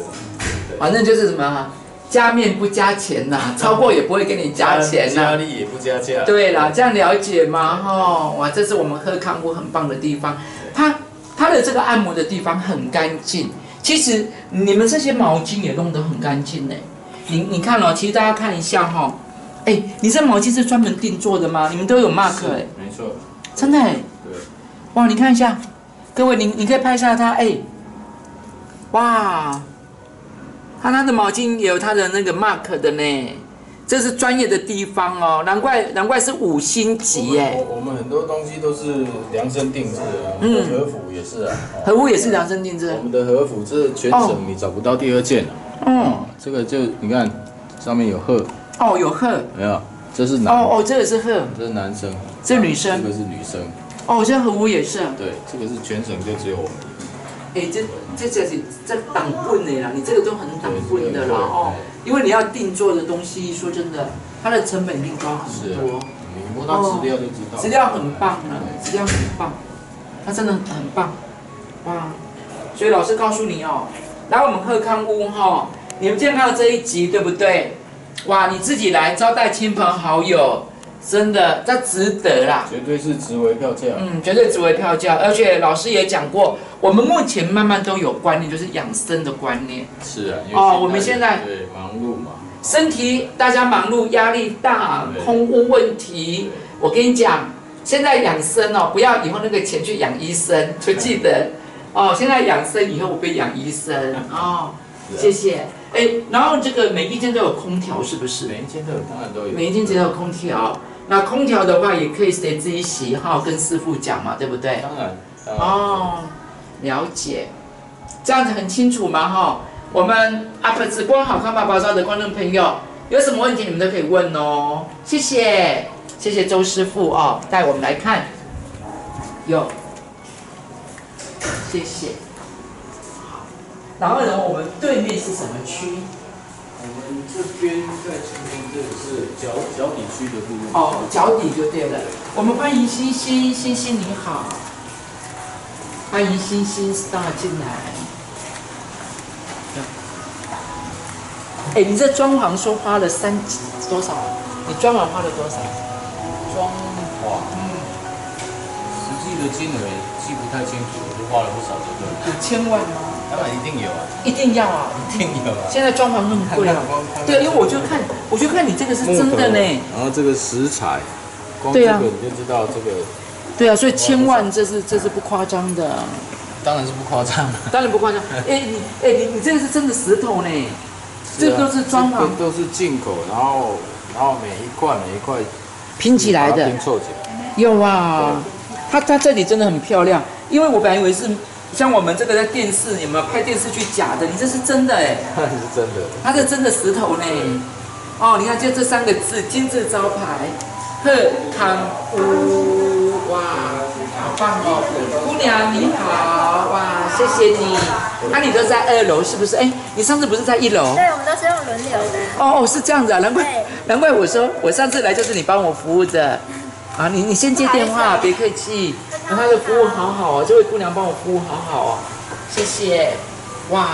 反正就是什么。 加面不加钱呐、啊，超过也不会给你加钱呐、啊，压力也不加价。对啦，这样了解吗？哈、哦，哇，这是我们鹤康屋很棒的地方。它它的这个按摩的地方很干净。其实你们这些毛巾也弄得很干净呢。你你看哦，其实大家看一下哈、哦，哎，你这毛巾是专门定做的吗？你们都有 mark 哎，没错，真的哎。对。哇，你看一下，各位，你你可以拍一下它哎。哇，它它的毛巾也有它的那个 mark 的呢。 这是专业的地方哦，难怪难怪是五星级耶。我 我, 我们很多东西都是量身定制的，嗯，和服也是啊，哦、和服也是量身定制。我们的和服是全省你找不到第二件了、啊。嗯、哦，这个就你看上面有鹤。哦，有鹤。没有，这是男。哦哦，这个是鹤。这是男生。这是女生。这个是女生。哦，这和服也是。对，这个是全省就只有我们。哎、欸，这这这是这挡棍的啦，你这个都很挡棍的啦哦。 因为你要定做的东西，说真的，它的成本一定高很多。你摸到资料就知道。资料很棒啊，资料很棒，它真的很棒，哇！所以老师告诉你哦，来我们鹤康屋哈，你们今天看到这一集对不对？哇，你自己来招待亲朋好友，真的这值得啦。绝对是值回票价。嗯，绝对值回票价，而且老师也讲过，我们目前慢慢都有观念，就是养生的观念。是啊，哦，我们现在。 忙碌嘛，身体大家忙碌，压力大，空屋问题。我跟你讲，现在养生哦，不要以后那个钱去养医生，就记得哦。现在养生以后我不养医生哦，谢谢。哎，然后这个每一间都有空调，是不是？每一间都有，当然都有。每一间只有空调，那空调的话也可以随自己喜好跟师傅讲嘛，对不对？当然。哦，了解，这样子很清楚嘛，哈。 我们 U P 直播好康宝宝照的观众朋友，有什么问题你们都可以问哦。谢谢，谢谢周师傅哦，带我们来看，有，谢谢。好，然后呢，我们对面是什么区？我们这边在前面这里是脚脚底区的部分。哦，脚底就对了。我们欢迎星星，星星你好，欢迎星星 star 进来。 哎，你这装潢说花了三多少？你装潢花了多少？装潢，嗯，实际的金额记不太清楚，我就花了不少的对。五千万吗？当然一定有啊，一定要啊，一定有啊。现在装潢那么贵啊，对，因为我就看，我就看你这个是真的呢。然后这个食材，光这个你就知道这个。对啊，所以千万这是这是不夸张的。当然是不夸张，当然不夸张。哎，你哎你你这个是真的石头呢。 这都是装潢，都是进口，然后然后每一块每一块拼起来的，拼凑起来。有啊，它它这里真的很漂亮，因为我本来以为是像我们这个在电视有没有拍电视剧假的，你这是真的哎，它是真的，它是真的石头呢。哦，你看就这三个字，金字招牌，鹤康屋，哇，好棒哦！姑娘你好，哇，谢谢你。 那、啊、你都在二楼是不是？哎、欸，你上次不是在一楼？对，我们都是用轮流的。哦哦，是这样子啊，难怪难怪我说我上次来就是你帮我服务的。啊，你你先接电话，别客气。然后他的服务好好哦，这位姑娘帮我服务好好哦，谢谢。哇，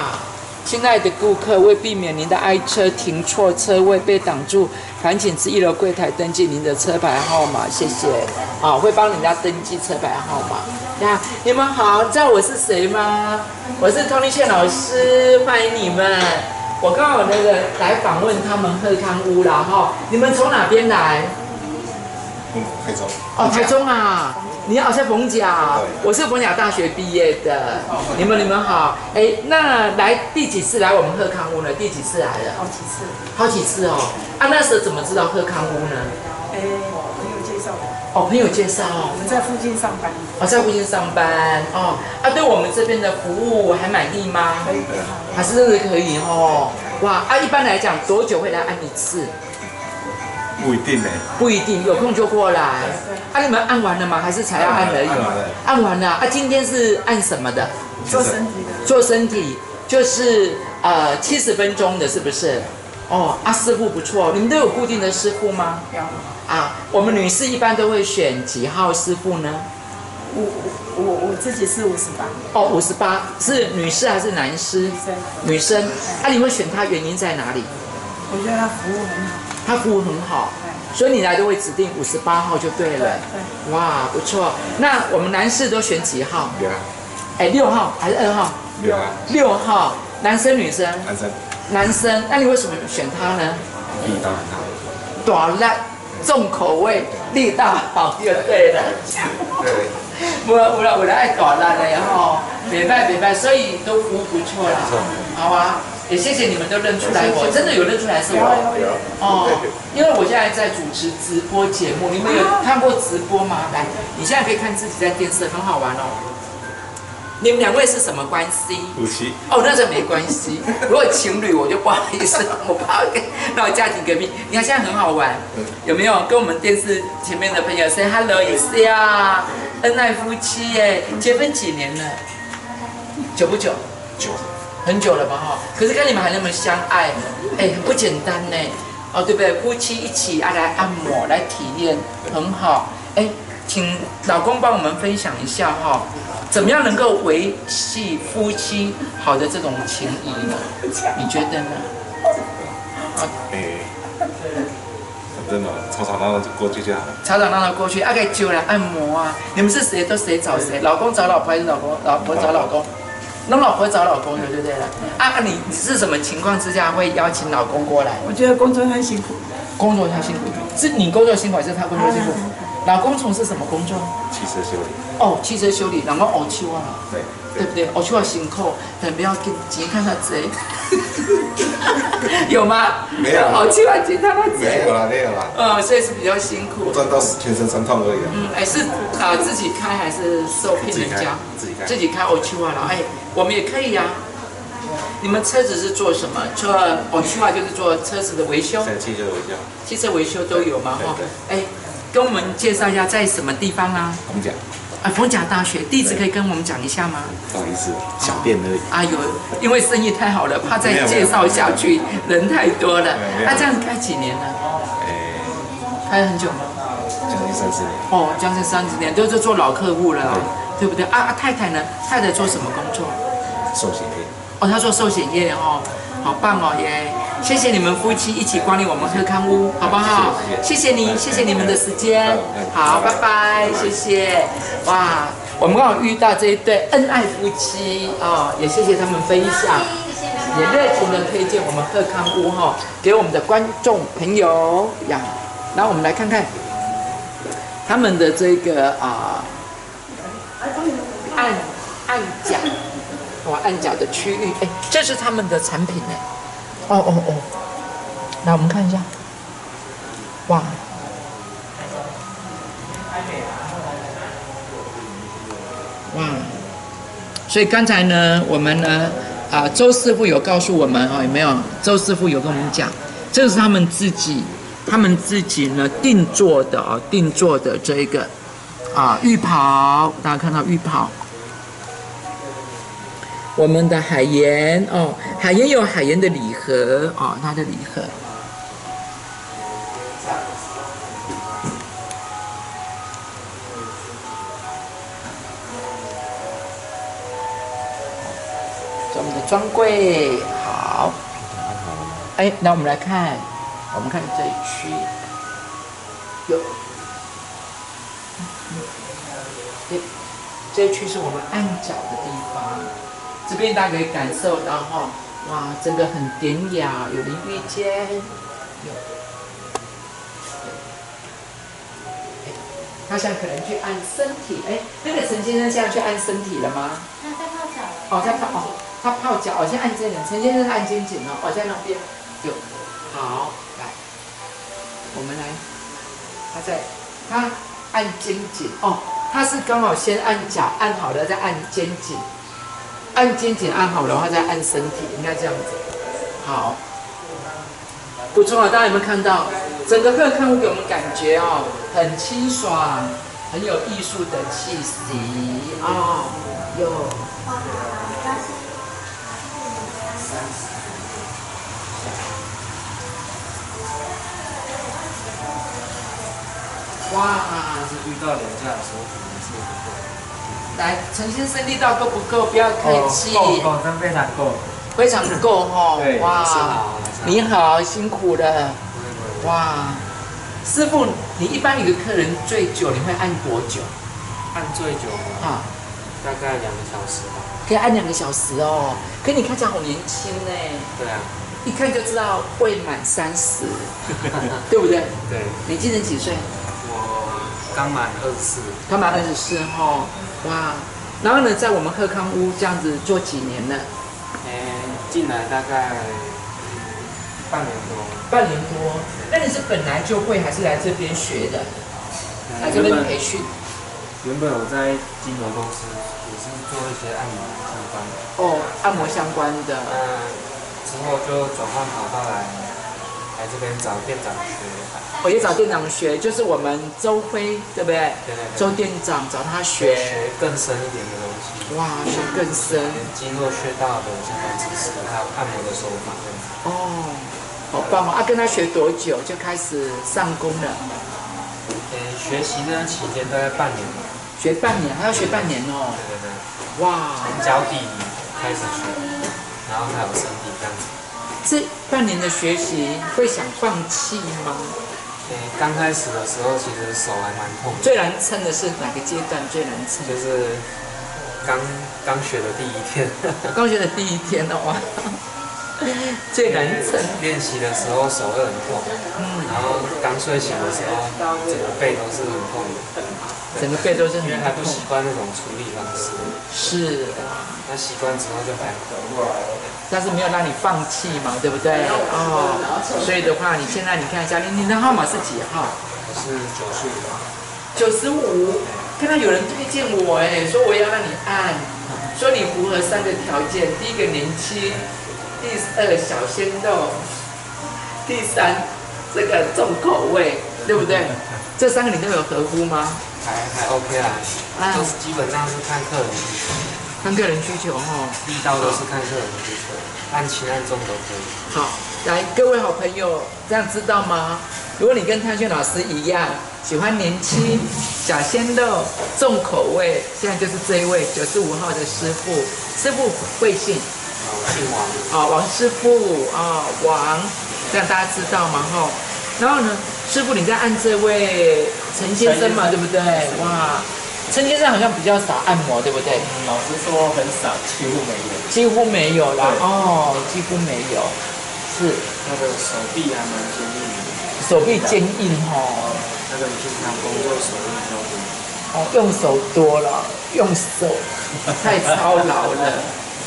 亲爱的顾客，为避免您的爱车停错车位被挡住，烦请至一楼柜台登记您的车牌号码，谢谢。啊，会帮人家登记车牌号码。 呀，你们好，知道我是谁吗？我是湯尼陳老师，欢迎你们。我刚好那个来访问他们鹤康屋啦哈。你们从哪边来？嗯，台中。哦，台中啊，你好像逢甲，我是逢甲大学毕业的。你们你们好，哎，那来第几次来我们鹤康屋呢？第几次来了？好几次。好几次哦。啊，那时候怎么知道鹤康屋呢？哎。 哦，朋友介绍，我们在附近上班。哦，在附近上班哦。啊，对我们这边的服务还满意吗？可以，还是真的可以哦。哇，啊，一般来讲多久会来按一次？不一定呢。不一定，有空就过来。啊，你们按完了吗？还是才要按而已？按完了。啊，今天是按什么的？做身体的。做身体就是呃七十分钟的，是不是？哦，啊，师傅不错，你们都有固定的师傅吗？有。 啊，我们女士一般都会选几号师傅呢？我我我自己是五十八。哦，五十八是女士还是男士？女生。女生，啊，你会选她原因在哪里？我觉得她服务很好。她服务很好，所以你来都会指定五十八号就对了。对。哇，不错。那我们男士都选几号？哎，六号还是二号？六号。六号，男生女生？男生。男生，那你为什么选他呢？力道很大。大力，重口味，力道好就对了。对。我我我爱大力的，然后明白明白，所以都服务不错啦。好啊。 也谢谢你们都认出来我，真的有认出来是我哦，因为我现在在主持直播节目，你们有看过直播吗？来，你现在可以看自己在电视，很好玩哦。你们两位是什么关系？夫妻哦，那就没关系。如果情侣，我就不好意思，我怕跟闹家庭革命。你看现在很好玩，有没有？跟我们电视前面的朋友 say hello 一下，恩爱夫妻耶，结婚几年了？久不久？久。 很久了吧哈，可是看你们还那么相爱，哎，很不简单呢，哦，对不对？夫妻一起啊来按摩来体验，很好。哎，请老公帮我们分享一下哈、哦，怎么样能够维系夫妻好的这种情谊呢？你觉得呢？啊，哎，真的吵吵闹闹就过去就好了。吵吵闹闹过去，啊，该就来按摩啊。你们是谁都谁找谁，老公找老婆还是老婆老婆找老公？ 那老婆找老公的，对不对了？啊，你你是什么情况之下会邀请老公过来？我觉得工作太辛苦，工作太辛苦，是你工作辛苦还是他工作辛苦？老公从事什么工作？汽车修理。哦，汽车修理，然后哦，去啊，对，对不对？哦，去啊，辛苦，但不要给钱看他贼，有吗？没有。哦，去啊，钱看他贼。没有啦，没有啦。嗯，所以是比较辛苦。赚到全身酸痛而已。嗯，哎，是啊，自己开还是受聘人家？自己开。自己开哦，去啊，然后哎。 我们也可以呀、啊。你们车子是做什么？做我去啊，就是做车子的维修。汽车维修。汽车维修都有嘛？哈。哎，跟我们介绍一下在什么地方啊？逢甲。啊，逢甲大学地址可以跟我们讲一下吗？不好意思，小店而已。啊有，因为生意太好了，怕再介绍下去人太多了。那、啊、这样开几年了？哎，开了很久吗？将近三十年。哦，将近三十年，都是做老客户了、啊。 对不对啊？啊，太太呢？太太做什么工作？寿险业。哦，她做寿险业哦，好棒哦耶！谢谢你们夫妻一起光临我们鹤康屋，好不好？谢谢你，谢谢你们的时间。好，拜拜，谢谢。哇，我们刚好遇到这一对恩爱夫妻哦，也谢谢他们分享，也热情的推荐我们鹤康屋哈、哦、给我们的观众朋友呀。然后我们来看看他们的这个啊。呃 按按甲，哇，按甲的区域，哎，这是他们的产品哎，哦哦哦，来我们看一下，哇，哇，所以刚才呢，我们呢，啊、呃，周师傅有告诉我们哦，有没有？周师傅有跟我们讲，这是他们自己，他们自己呢定做的哦，定做的这一个。 啊，浴袍，大家看到浴袍，我们的海盐哦，海盐有海盐的礼盒哦，它的礼盒，我们的专柜好，哎，那我们来看，我们看这一区有。 这一区是我们按脚的地方，这边大家可以感受到哈，哇，真的很典雅，有淋浴间，有，他现在可能去按身体，哎，那个陈先生现在去按身体了吗？他在泡脚了。哦，在泡哦，他泡脚，哦，现在按肩颈，陈先生按肩颈哦，哦，在那边有，好，来，我们来，他在他按肩颈哦。 他是刚好先按脚，按好了再按肩颈，按肩颈按好了，然后再按身体，应该这样子。好，不错啊！大家有没有看到整个鹤康屋给我们感觉哦，很清爽，很有艺术的气息哦。有。哇！是遇到人家的时候。 来，陈先生力道够不够？不要客气，够够，真非常够，非常够哈！哇，你好，辛苦了。哇，师傅，你一般一个客人最久你会按多久？按最久啊？大概两个小时吧。可以按两个小时哦。可你看起来好年轻哎。对啊。一看就知道未满三十，对不对？对。你今年几岁？我刚满二十四。刚满二十四哈，哇！然后呢，在我们鹤康屋这样子做几年了？哎、欸，进来大概半年多。半年多？那你是本来就会，还是来这边学的？嗯、来这边培训。原本我在金融公司也是做一些按摩相关的。哦，按摩相关的。嗯、呃，之后就转换跑道来，来这边找店长学。我也找店长学，就是我们周辉，对不对？对对对。周店长找他学。学更深一点的东西。哇，学更深。经络穴道的相关知识，还有按摩的手法。哦，好棒哦！啊，跟他学多久就开始上工了？呃，学习那段期间大概半年。学半年，还要学半年哦。对对对。哇！从脚底开始学，然后还有身体这样子。这半年的学习会想放弃吗？呃，刚开始的时候其实手还蛮痛的。最难撑的是哪个阶段最难撑？就是刚刚学的第一天。刚学的第一天哦。最难撑。练习的时候手会很痛，嗯，然后刚睡醒的时候，整个背都是很痛的，整个背都是很痛，因为还不习惯那种处理方式。是。那习惯之后就还好。但是没有让你放弃嘛，对不对？哦。所以的话，你现在你看一下，你你的号码是几号？是九十五。九十五。看到有人推荐我，哎，说我要让你按，说你符合三个条件，第一个年轻。第二小鲜肉，第三这个重口味，对不对？这三个你都有合乎吗？还还 OK 啦，啊、就是基本上是看客人需求，看客人需求哦，力道都是看客人需求，按轻按重都可以。好，来各位好朋友，这样知道吗？如果你跟泰拳老师一样喜欢年轻、小鲜肉、重口味，现在就是这一位九十五号的师傅，师傅贵姓？姓王啊、哦，王师傅啊、哦，王，这样大家知道吗？吼，然后呢，师傅你在按这位陈先生嘛，对不对？哇，陈先生好像比较少按摩，对不对？嗯、老师说很少，几乎没有，几乎没有啦，哦，几乎没有，是那个手臂还蛮坚硬的，手臂坚硬哦，那个平常工作手臂比较多，哦，用手多了，用手太操劳了。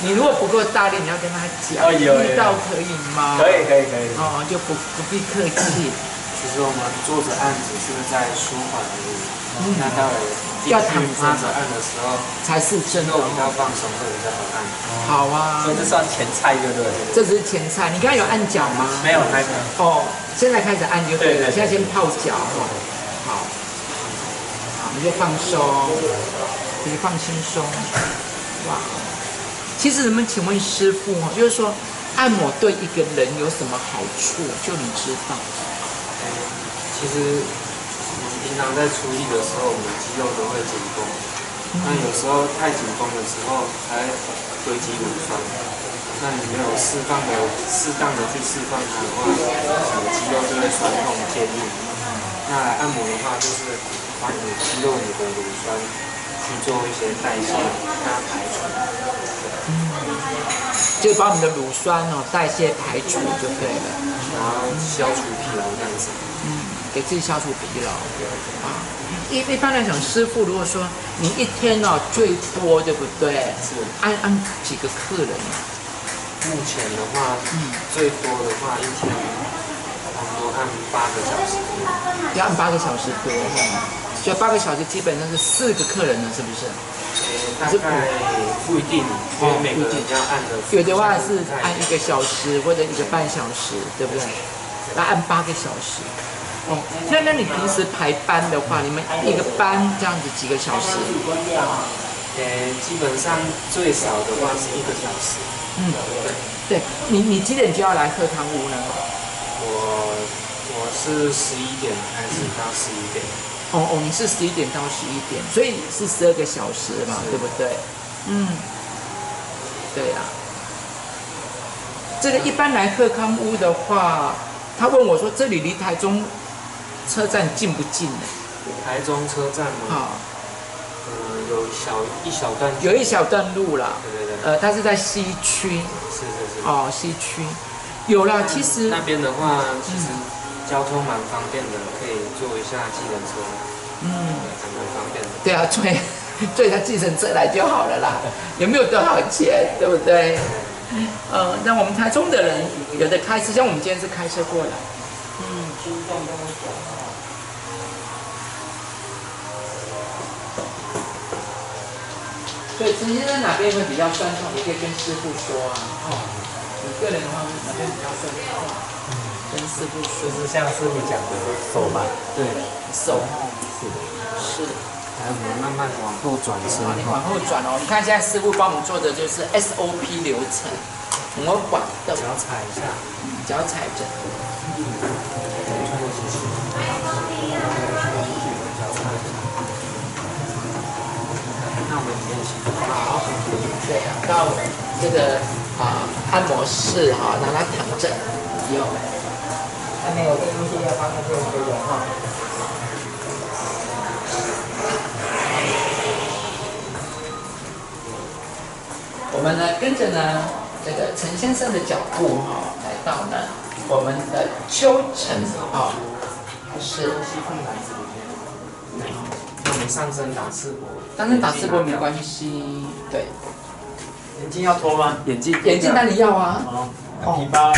你如果不够大力，你要跟他讲，力道可以吗？可以可以可以。哦，就不不必客气。其实我们坐着按只是在舒缓而已，那到了要躺着按的时候才是真的比较放松，会比较好按。好啊，所以这算前菜对不对？这只是前菜，你刚刚有按脚吗？没有，还没有。哦，现在开始按就可以了，现在先泡脚哦。好，好，你就放松，你放轻松，哇。其实，能不能请问师傅哦，就是说，按摩对一个人有什么好处？就你知道。嗯，其实我们平常在出力的时候，我们肌肉都会紧绷，那有时候太紧绷的时候，才堆积乳酸。那你没有适当的、适当的去释放它的话，你的肌肉就会酸痛坚硬。那来按摩的话，就是把你的肌肉、你的乳酸去做一些代谢，让它排除。就把我们的乳酸哦代谢排除就对了，然后消除疲劳这样子，嗯，给自己消除疲劳啊。一一般来讲，师傅如果说你一天哦最多对不对？是按按几个客人？目前的话，嗯，最多的话一天差不多按八个小时多，要按八个小时多哈，所以八个小时基本上是四个客人了，是不是？大概不一定，因为每个人要按的，有的话是按一个小时或者一个半小时，对不对？那按八个小时。哦，那那你平时排班的话，你们一个班这样子几个小时？呃，基本上最少的话是一个小时。嗯，对，你你几点就要来鹤康屋呢？我我是十一点开始到十一点。哦哦，你是十一点到十一点，所以是十二个小时嘛，对不对？嗯，对啊。这个一般来鹤康屋的话，他问我说：“这里离台中车站近不近呢？”台中车站吗？好、哦，嗯，有小一小段，有一小段路啦。对对对。呃，它是在西区。是是是。哦，西区。有啦，其实那边的话，其实交通蛮方便的，可以坐一下计程车。嗯，还蛮方便的。对啊，坐坐一下计程车来就好了啦，也没有多少钱，对不对？呃，那我们台中的人有的开车，像我们今天是开车过来。嗯。所以，直接在哪边会比较酸痛，你可以跟师傅说啊。哦，你个人的话，哪边比较酸痛？嗯，跟师傅说。就是像师傅讲的手吧。对，手。是的。是。然后我们慢慢往后转身。你往后转哦，你看现在师傅帮我们做的就是 S O P 流程，模板的。脚踩一下。脚踩着。好，对，到这个啊按摩室哈，让他躺着。有，还没有这东西要放在这里就有哈。我们呢跟着呢这个陈先生的脚步哈，来到呢我们的邱城啊，是。上身打赤膊，上身打赤膊没关系。对，眼镜要脱吗？眼镜，眼镜当然要啊。哦，皮包，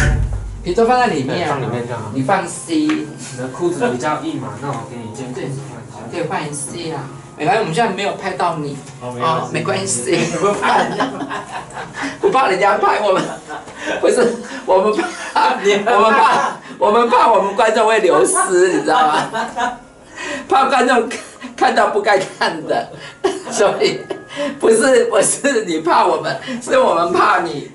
皮包放在里面，放里面就好。你放 C， 你的裤子比较硬嘛，那我给你一件，对，对，换一 C 啊。没关系，我们现在没有拍到你，哦，没关系，不怕人家，不怕人家拍我们，不是，我们怕，我们怕，我们怕我们观众会流失，你知道吗？怕观众。看到不该看的，所以不是我是你怕我们，是我们怕你，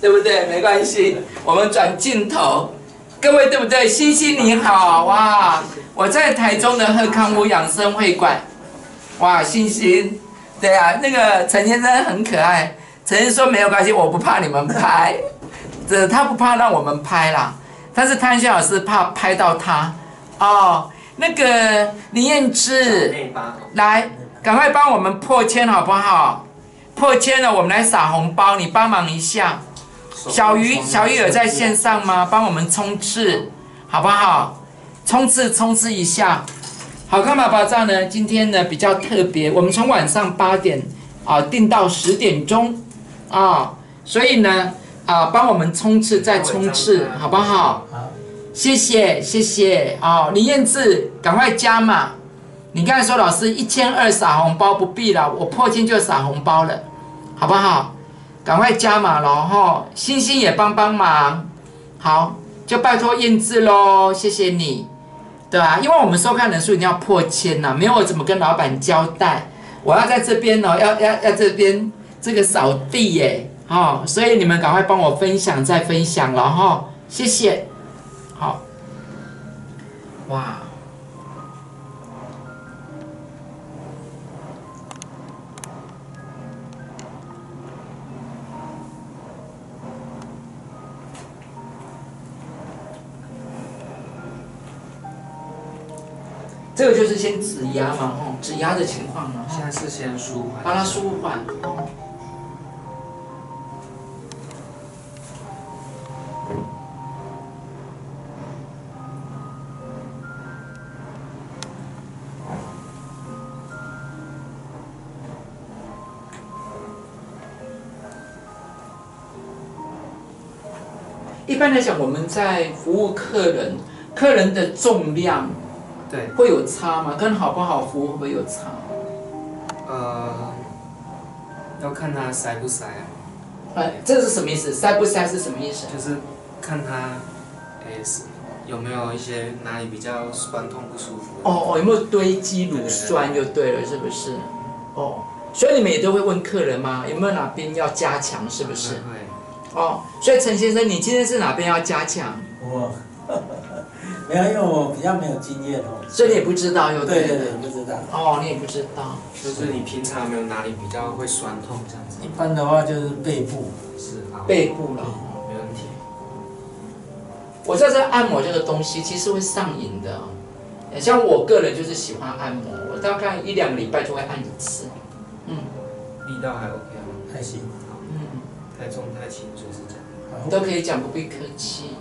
对不对？没关系，我们转镜头，各位对不对？欣欣你好哇，我在台中的鹤康屋养生会馆，哇，欣欣，对啊，那个陈先生很可爱，陈先生说没有关系，我不怕你们拍，这他不怕让我们拍啦，但是潘先老师怕拍到他哦。那个林燕姿，来，赶快帮我们破千好不好？破千了，我们来撒红包，你帮忙一下。小鱼，小鱼有在线上吗？帮我们冲刺，好不好？冲刺，冲刺一下。好看吗？宝藏呢？今天呢比较特别，我们从晚上八点啊、呃、定到十点钟啊、哦，所以呢啊、呃、帮我们冲刺再冲刺，好不好？谢谢谢谢哦，林燕智，赶快加嘛！你刚才说老师一千二撒红包不必了，我破千就撒红包了，好不好？赶快加嘛，然后星星也帮帮忙，好，就拜托燕智喽，谢谢你，对吧、啊？因为我们收看人数一定要破千呐、啊，没有我怎么跟老板交代？我要在这边哦，要要要这边这个扫地耶，哦，所以你们赶快帮我分享再分享，然后谢谢。好，哇！这个就是先指压嘛，吼、哦，指压的情况嘛。现在是先舒缓，帮它舒缓。哦一般来讲，我们在服务客人，客人的重量，对，会有差吗？跟好不好服务会不会有差？呃，要看他塞不塞啊。哎，这是什么意思？塞不塞是什么意思？就是看他，哎，有没有一些哪里比较酸痛不舒服？哦哦，有没有堆积乳酸就对了，是不是？哦，所以你们也都会问客人吗？有没有哪边要加强？是不是？对。哦，所以陈先生，你今天是哪边要加强？我呵呵没有，因为我比较没有经验哦，所以你也不知道有对对对，不知道哦，你也不知道，就是你平常没有哪里比较会酸痛这样子？一般的话就是背部，是背部了，没问题。我在这按摩这个东西，其实会上瘾的，像我个人就是喜欢按摩，我大概一两个礼拜就会按一次。嗯，力道还 OK 吗？还行。嗯，太重太轻就是这样。都可以讲，不必客气。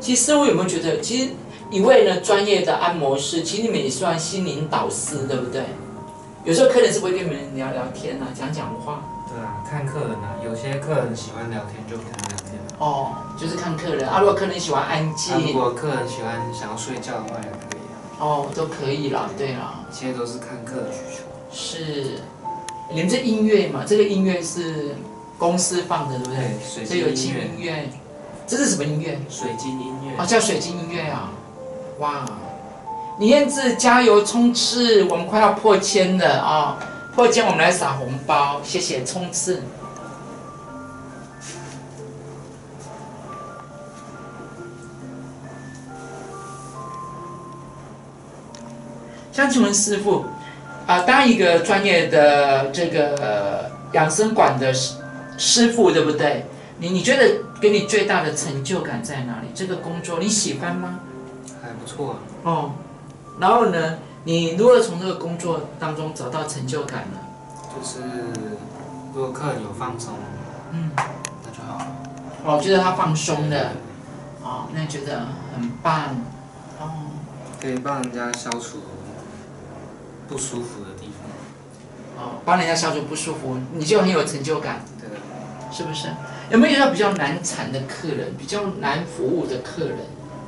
其实我有没有觉得，其实一位呢专业的按摩师，其实你们也算心灵导师，对不对？有时候客人是不会跟你们聊聊天啊，讲讲话。对啊，看客人啊，有些客人喜欢聊天就跟他聊天。 哦，就是看客人啊。如果客人喜欢安静，啊、如果客人喜欢想要睡觉的话也可以啊。哦，都可以啦，对啦，其实都是看客人需求。是，你们这音乐嘛，这个音乐是公司放的，对不对？对，水晶音乐。音乐这是什么音乐？水晶音乐。哦，叫水晶音乐啊！哇，李燕子加油冲刺，我们快要破千了啊、哦！破千我们来撒红包，谢谢冲刺。 像请问师傅，啊、呃，当一个专业的这个养生馆的师师傅，对不对？你你觉得给你最大的成就感在哪里？这个工作你喜欢吗？还不错、啊。哦，然后呢，你如何从这个工作当中找到成就感呢？就是如果客人有放松，嗯，那就好了。哦，觉得他放松了，哦，那觉得很棒，哦，可以帮人家消除 不舒服的地方，哦，帮人家消除不舒服，你就很有成就感，对，是不是？有没有遇到比较难缠的客人，比较难服务的客人？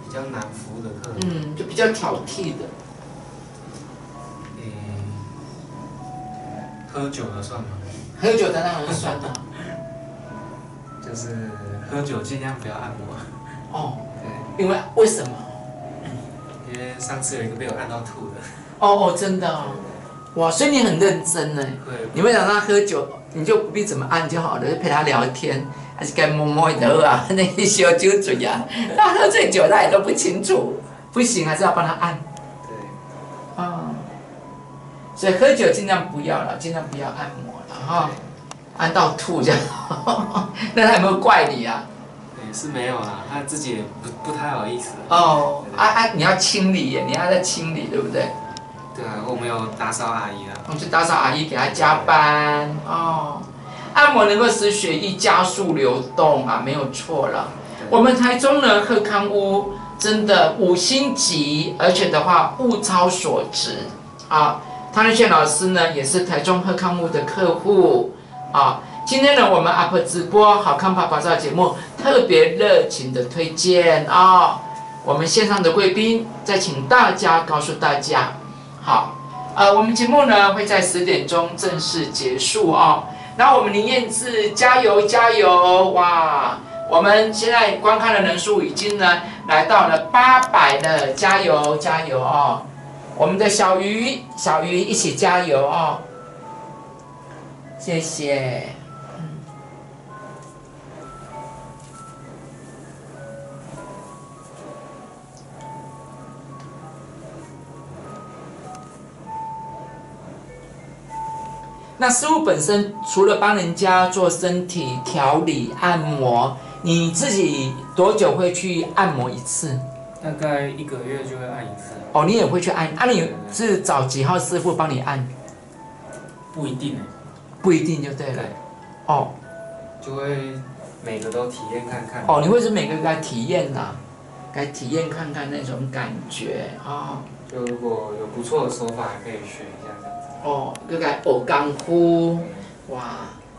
比较难服务的客人，嗯，就比较挑剔的。嗯，喝酒的算吗？喝酒的那人算吗？就是喝酒尽量不要按摩。哦，对，因为为什么？因为上次有一个被我按到吐的。 哦哦，真的哦，哇！所以你很认真呢。你会让他喝酒，你就不必怎么按就好了，就陪他聊天，还是该摸摸头啊，那一小酒嘴啊，他喝醉酒他也都不清楚，不行还是要帮他按。对。啊、哦，所以喝酒尽量不要了，尽量不要按摩了哈，按到吐这样，那他有没有怪你啊？ 也是没有啦，他自己也不不太好意思。哦，啊啊，你要清理耶，你要在清理，对不对？对啊，我们有打扫阿姨啊。我们去打扫阿姨给她加班哦。按摩能够使血液加速流动啊，没有错了。我们台中呢，鹤康屋真的五星级，而且的话物超所值啊。汤日炫老师呢，也是台中鹤康屋的客户啊。 今天呢，我们 U P 直播好康啪啪照节目特别热情的推荐啊、哦！我们线上的贵宾，再请大家告诉大家，好，呃，我们节目呢会在十点钟正式结束哦。然后我们林燕智加油加油哇！我们现在观看的人数已经呢来到了八百了，加油加油哦！我们的小鱼小鱼一起加油哦！谢谢。 那师傅本身除了帮人家做身体调理、按摩，你自己多久会去按摩一次？大概一个月就会按一次。哦，你也会去按？啊，你是找几号师傅帮你按？不一定哎，不一定就对了。对哦，就会每个都体验看看。哦，你会是每个该体验呐、啊，该体验看看那种感觉啊。哦、就如果有不错的手法，还可以学一下。 哦，又该偶干呼，哇，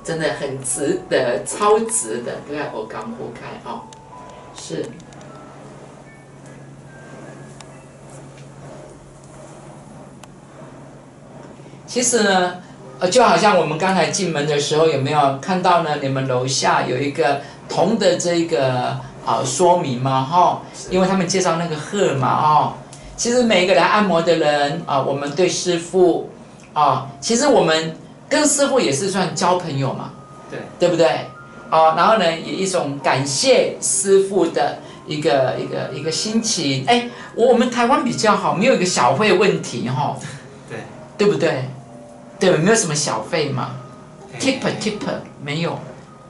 真的很值得，超值的，又该偶干呼开哦，是。其实呢，呃，就好像我们刚才进门的时候，有没有看到呢？你们楼下有一个铜的这个啊、呃、说明嘛，哈、哦，因为他们介绍那个鹤嘛，哦，其实每一个来按摩的人啊、呃，我们对师傅。 啊、哦，其实我们跟师傅也是算交朋友嘛，对，对不对？啊、哦，然后呢，也一种感谢师傅的一个一个一个心情。哎，我们台湾比较好，没有一个小费问题哈、哦，对，对不对？对，没有什么小费嘛 ，tip tip 没有。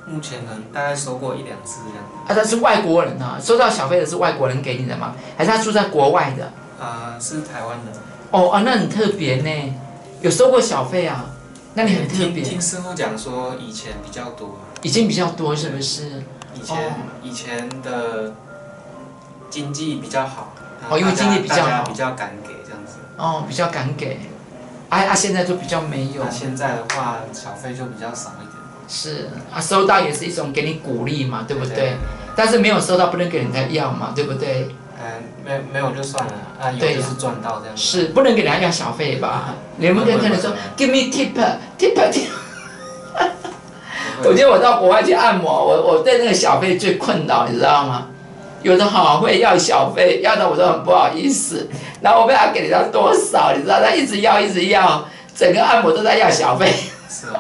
目前可能大概收过一两次这样。啊，他是外国人啊，收到小费的是外国人给你的嘛？还是他住在国外的？啊、呃，是台湾人。哦啊，那很特别呢。有收过小费啊？那你很特别。听师傅讲说，以前比较多。已经比较多是不是？以前、哦、以前的经济比较好。哦，因为经济比较好，比较敢给这样子。哦，比较敢给。啊啊，现在就比较没有。那现在的话，小费就比较少一点。是啊，收到也是一种给你鼓励嘛，对不对？对对对对，但是没有收到不能给人家要嘛，对不对？嗯，没没有就算了，啊有就是赚到这样。是不能给人家要小费吧？你们跟客人说 give me tip tip tip。我觉得我到国外去按摩，我我对那个小费最困扰，你知道吗？有的好会要小费，要的我都很不好意思，然后我不知道给他多少，你知道，他一直要一直要，整个按摩都在要小费。是哦。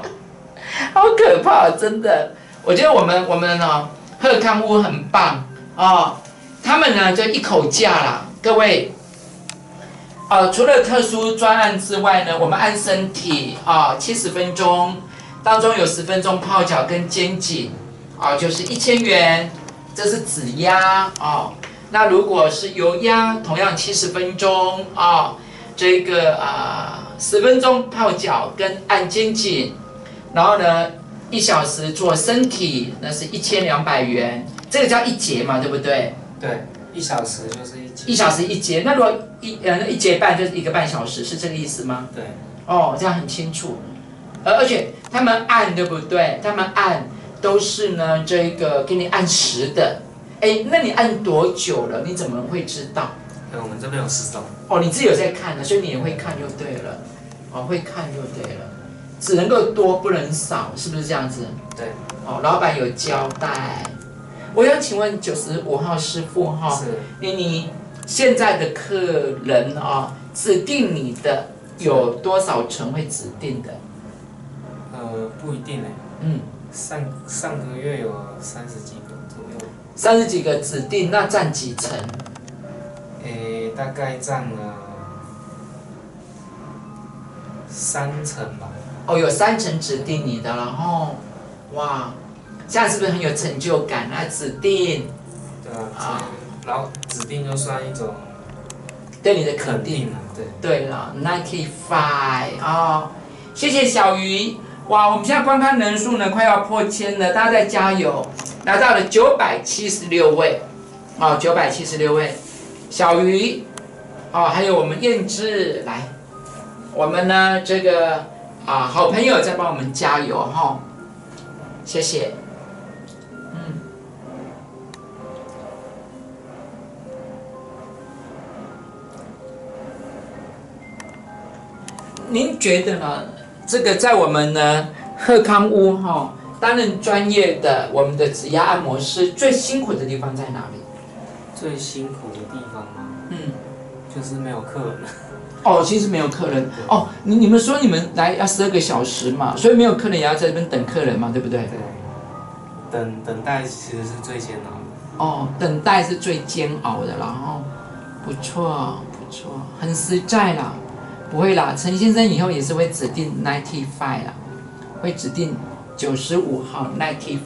好可怕，真的！我觉得我们我们哦，鹤康屋很棒哦，他们呢就一口价啦，各位。呃，除了特殊专案之外呢，我们按身体啊，七十分钟当中有十分钟泡脚跟肩颈啊、哦，就是一千元。这是指压哦，那如果是油压，同样七十分钟啊、哦，这个啊十、呃、分钟泡脚跟按肩颈，然后呢一小时做身体，那是一千两百元，这个叫一节嘛，对不对？对，一小时就是一节。一小时一节，那如果一呃一节半就是一个半小时，是这个意思吗？对。哦，这样很清楚，而而且他们按对不对？他们按。都是呢，这个给你按时的，哎，那你按多久了？你怎么会知道？对，我们这边有时钟。哦，你自己有在看的，所以你也会看就对了，哦，会看就对了，只能够多不能少，是不是这样子？对。哦，老板有交代。我要请问九十五号师傅哈、哦，你你现在的客人啊、哦，指定你的有多少成会指定的？呃，不一定嘞。嗯。上上个月有三十几个左右，三十几个指定，那占几成？诶，大概占了三成吧。哦，有三成指定你的，然后，哇，这样是不是很有成就感啊？指定，对啊，啊然后指定就算一种对你的肯定了，对。对了 ，Nike Five 哦，谢谢小鱼。哇，我们现在观看人数呢，快要破千了，大家再加油！拿到了九百七十六位，哦，九百七十六位，小鱼，哦，还有我们燕之来，我们呢这个啊好朋友在帮我们加油哈、哦，谢谢，嗯，您觉得呢？这个在我们呢鹤康屋哈、哦、担任专业的我们的指压按摩师，最辛苦的地方在哪里？最辛苦的地方吗？嗯，就是没有客人。哦，其实没有客人哦。你你们说你们来要十二个小时嘛，所以没有客人也要在这边等客人嘛，对不对？对。等等待其实是最煎熬的。哦，等待是最煎熬的，然后不错不错，很实在啦。不会啦，陈先生以后也是会指定九十五啦，会指定九十五号九十五。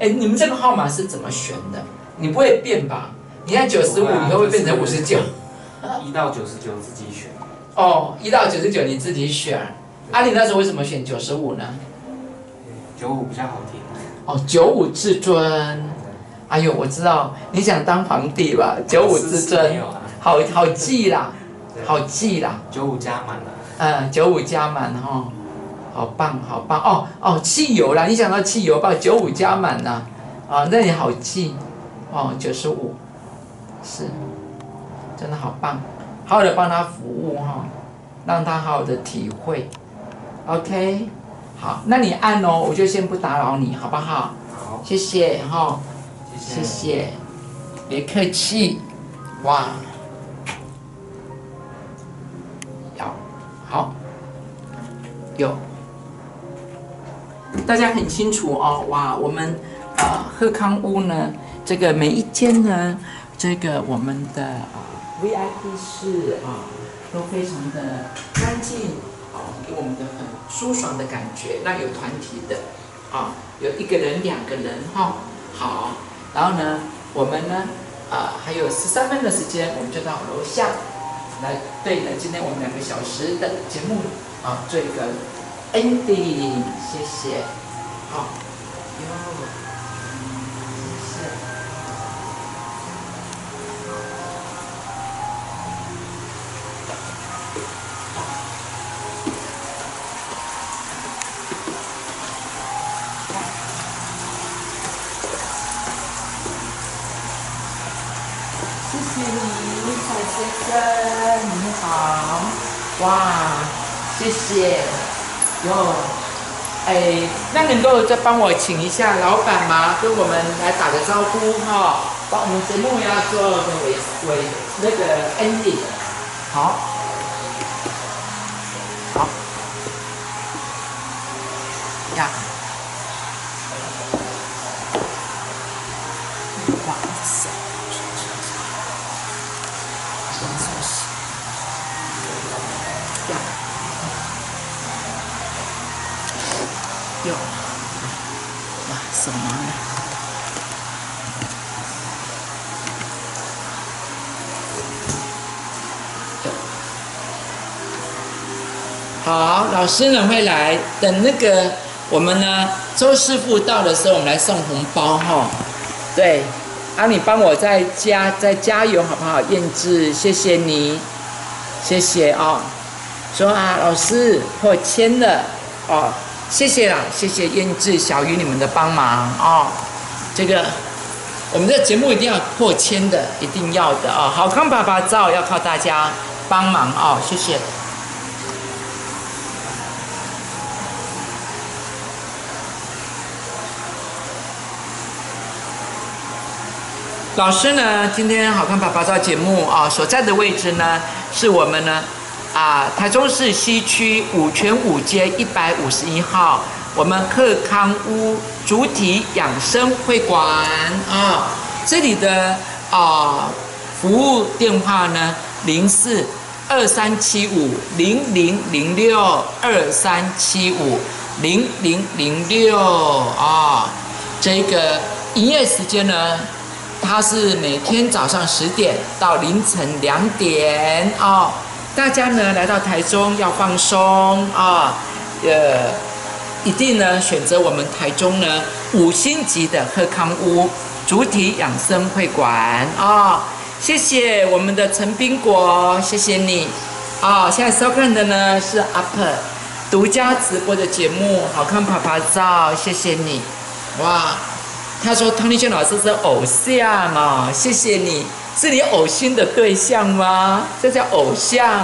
哎，你们这个号码是怎么选的？你不会变吧？你看九十五以后会变成五十九。一到九十九自己选。哦，一到九十九你自己选。啊，你那时候为什么选九十五呢？九十五比较好听。哦， 九十五至尊。哎呦，我知道你想当皇帝吧？ 九十五至尊，好好记啦。好记啦，九五加满了。嗯，九五加满哦，好棒好棒哦哦，汽油啦，你想到汽油吧？九五加满啦，啊、哦，那也好记哦，九十五，是，真的好棒，好好的帮他服务哈、哦，让他好好的体会。OK， 好，那你按哦，我就先不打扰你，好不好？好，谢谢哈，哦、谢谢，谢谢，别客气，哇。好，有，大家很清楚哦。哇，我们呃鹤康屋呢，这个每一间呢，这个我们的、呃、V I P 室啊、哦，都非常的干净哦，给我们的很舒爽的感觉。那有团体的啊、哦，有一个人、两个人哈、哦，好。然后呢，我们呢，呃，还有十三分的时间，我们就到楼下。来对呢，今天我们两个小时的节目啊，做一个 ending， 谢谢，好、啊，哟、嗯，谢谢。谢谢你，蔡先生，你好，哇，谢谢。 哟，哎，那能够再帮我请一下老板吗？跟我们来打个招呼哈、哦，把我们节目要做尾尾那个 ending， 好，好呀，哇塞，呀。 哟，哇，手忙了。好，老师呢会来，等那个我们呢周师傅到的时候，我们来送红包哈、哦。对，啊，你帮我再加再加油好不好？燕志，谢谢你，谢谢哦。说啊，老师破千了哦。 谢谢啦，谢谢燕志、小鱼你们的帮忙哦。这个我们的节目一定要破千的，一定要的哦。好康爸爸照要靠大家帮忙哦，谢谢。老师呢，今天好康爸爸照节目啊、哦、所在的位置呢，是我们呢。 啊，台中市西区五权五街一百五十一号，我们鹤康屋主体养生会馆啊，这里的啊服务电话呢零四二三七五零零零六二三七五零零零六啊，这个营业时间呢，它是每天早上十点到凌晨两点啊。 大家呢来到台中要放松啊，呃，一定呢选择我们台中呢五星级的鹤康屋主体养生会馆啊，谢谢我们的陈冰果，谢谢你啊。现在收看的呢是 U P 独家直播的节目，好看啪啪照，谢谢你哇。他说汤立轩老师是偶像哦，谢谢你。 是你呕心的对象吗？这叫偶像，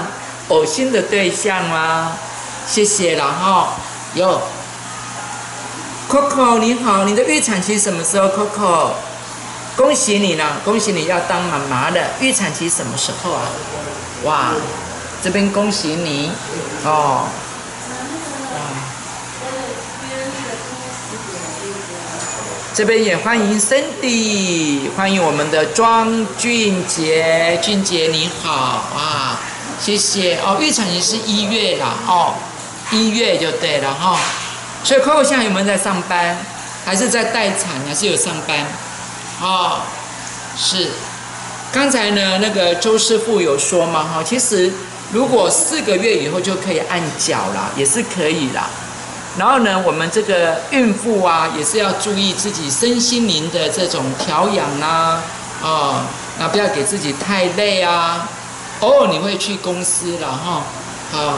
呕心的对象吗？谢谢啦哈。哟 ，Coco 你好，你的预产期什么时候 ？Coco， 恭喜你啦，恭喜你要当妈妈了。预产期什么时候啊？哇，这边恭喜你哦。这边也欢迎 Cindy， 欢迎我们的庄俊杰，俊杰你好啊，谢谢哦。预产期是一月啦，哦，一月就对了哈、哦。所以 Coco 现在有没有在上班？还是在待产？还是有上班？哦，是。刚才呢，那个周师傅有说嘛，哈、哦，其实如果四个月以后就可以按脚啦，也是可以啦。 然后呢，我们这个孕妇啊，也是要注意自己身心灵的这种调养啊，哦，那不要给自己太累啊。偶尔你会去公司了哈，好、哦，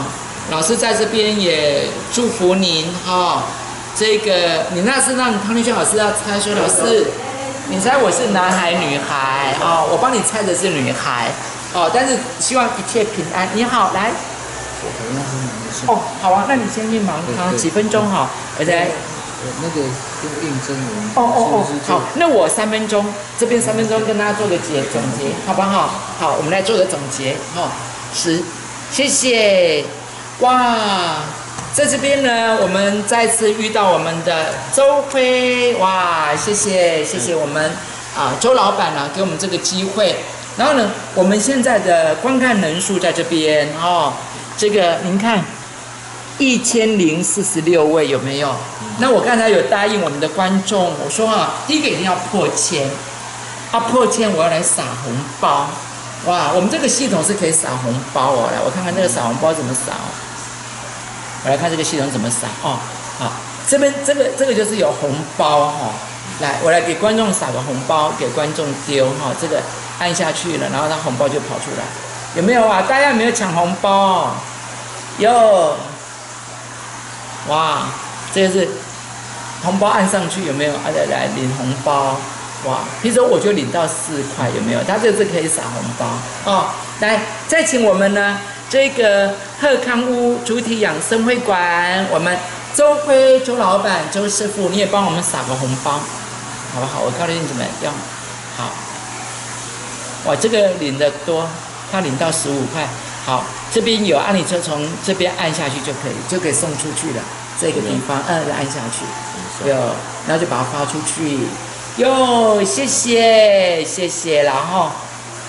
老师在这边也祝福您哈、哦。这个你那是让汤立轩老师要猜说，老师，你猜我是男孩女孩哦，我帮你猜的是女孩哦，但是希望一切平安。你好，来。 哦，好啊，那你先去忙它几分钟哈，我再那个用印证文。哦哦哦，好，那我三分钟，这边三分钟跟大家做个结总结，好不好？好，我们来做个总结哈。十，谢谢。哇，在这边呢，我们再次遇到我们的周辉，哇，谢谢谢谢我们啊周老板啊，给我们这个机会。然后呢，我们现在的观看人数在这边哦。 这个您看，一千零四十六位有没有？那我刚才有答应我们的观众，我说啊，第一个一定要破千，啊破千我要来撒红包，哇，我们这个系统是可以撒红包哦。来，我看看这个撒红包怎么撒哦。我来看这个系统怎么撒哦。好，这边这个这个就是有红包哈、哦。来，我来给观众撒个红包，给观众丢哈、哦。这个按下去了，然后它红包就跑出来，有没有啊？大家有没有抢红包、哦？有。哇，这就是红包按上去有没有？啊，来来领红包。 哇，譬如说我就领到四块，有没有？他这次可以撒红包哦。来，再请我们呢这个鹤康屋主体养生会馆，我们周辉周老板周师傅，你也帮我们撒个红包，好不好？我告诉你怎么样，好。哇，这个领的多，他领到十五块。好，这边有，按理说从这边按下去就可以，就可以送出去了。这个地方，嗯，按下去，有，然后就把它发出去。 哟，谢谢谢谢，然后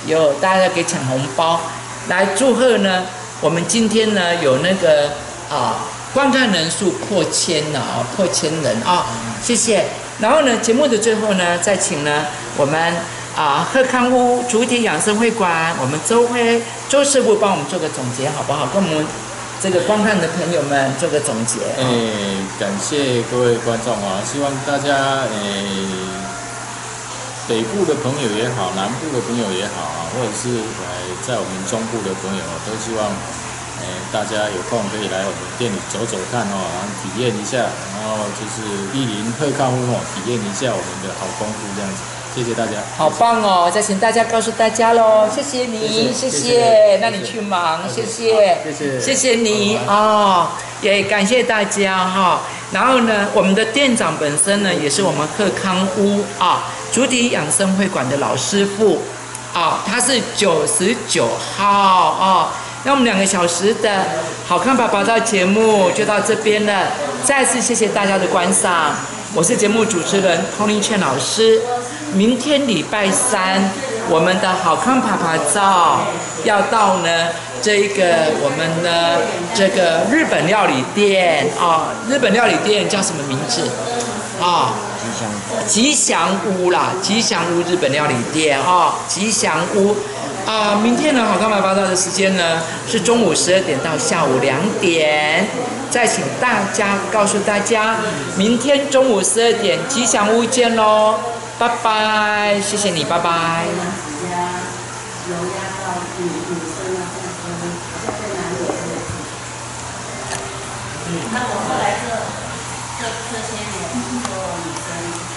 有大家给抢红包，来祝贺呢。我们今天呢有那个啊、呃、观看人数破千了啊、哦，破千人啊、哦，谢谢。然后呢节目的最后呢，再请呢我们啊、呃、鹤康屋主体养生会馆，我们周辉周师傅帮我们做个总结好不好？跟我们这个观看的朋友们做个总结。哎、欸，感谢各位观众啊，希望大家哎。欸 北部的朋友也好，南部的朋友也好啊，或者是来在我们中部的朋友，都希望，哎、呃，大家有空可以来我们店里走走看哦，然后体验一下，然后就是莅临鹤康屋哦，体验一下我们的好功夫这样子。谢谢大家，好棒哦！再请大家告诉大家喽，谢谢你，谢谢，那你去忙，谢谢，谢谢，谢谢你哦，也感谢大家哈、哦。 然后呢，我们的店长本身呢，也是我们鹤康屋啊主体养生会馆的老师傅，啊，他是九十九号啊。那我们两个小时的好看爸爸的节目就到这边了，再次谢谢大家的观赏，我是节目主持人湯尼陳老师。明天礼拜三，我们的好看爸爸照要到呢。 这个我们呢，这个日本料理店啊、哦，日本料理店叫什么名字啊？哦、吉祥屋啦，吉祥屋日本料理店啊、哦，吉祥屋啊、呃。明天呢，好看爸爸的时间呢是中午十二点到下午两点。再请大家告诉大家，明天中午十二点吉祥屋见喽，拜拜，谢谢你，拜拜。 那我后来这这这些年做女生。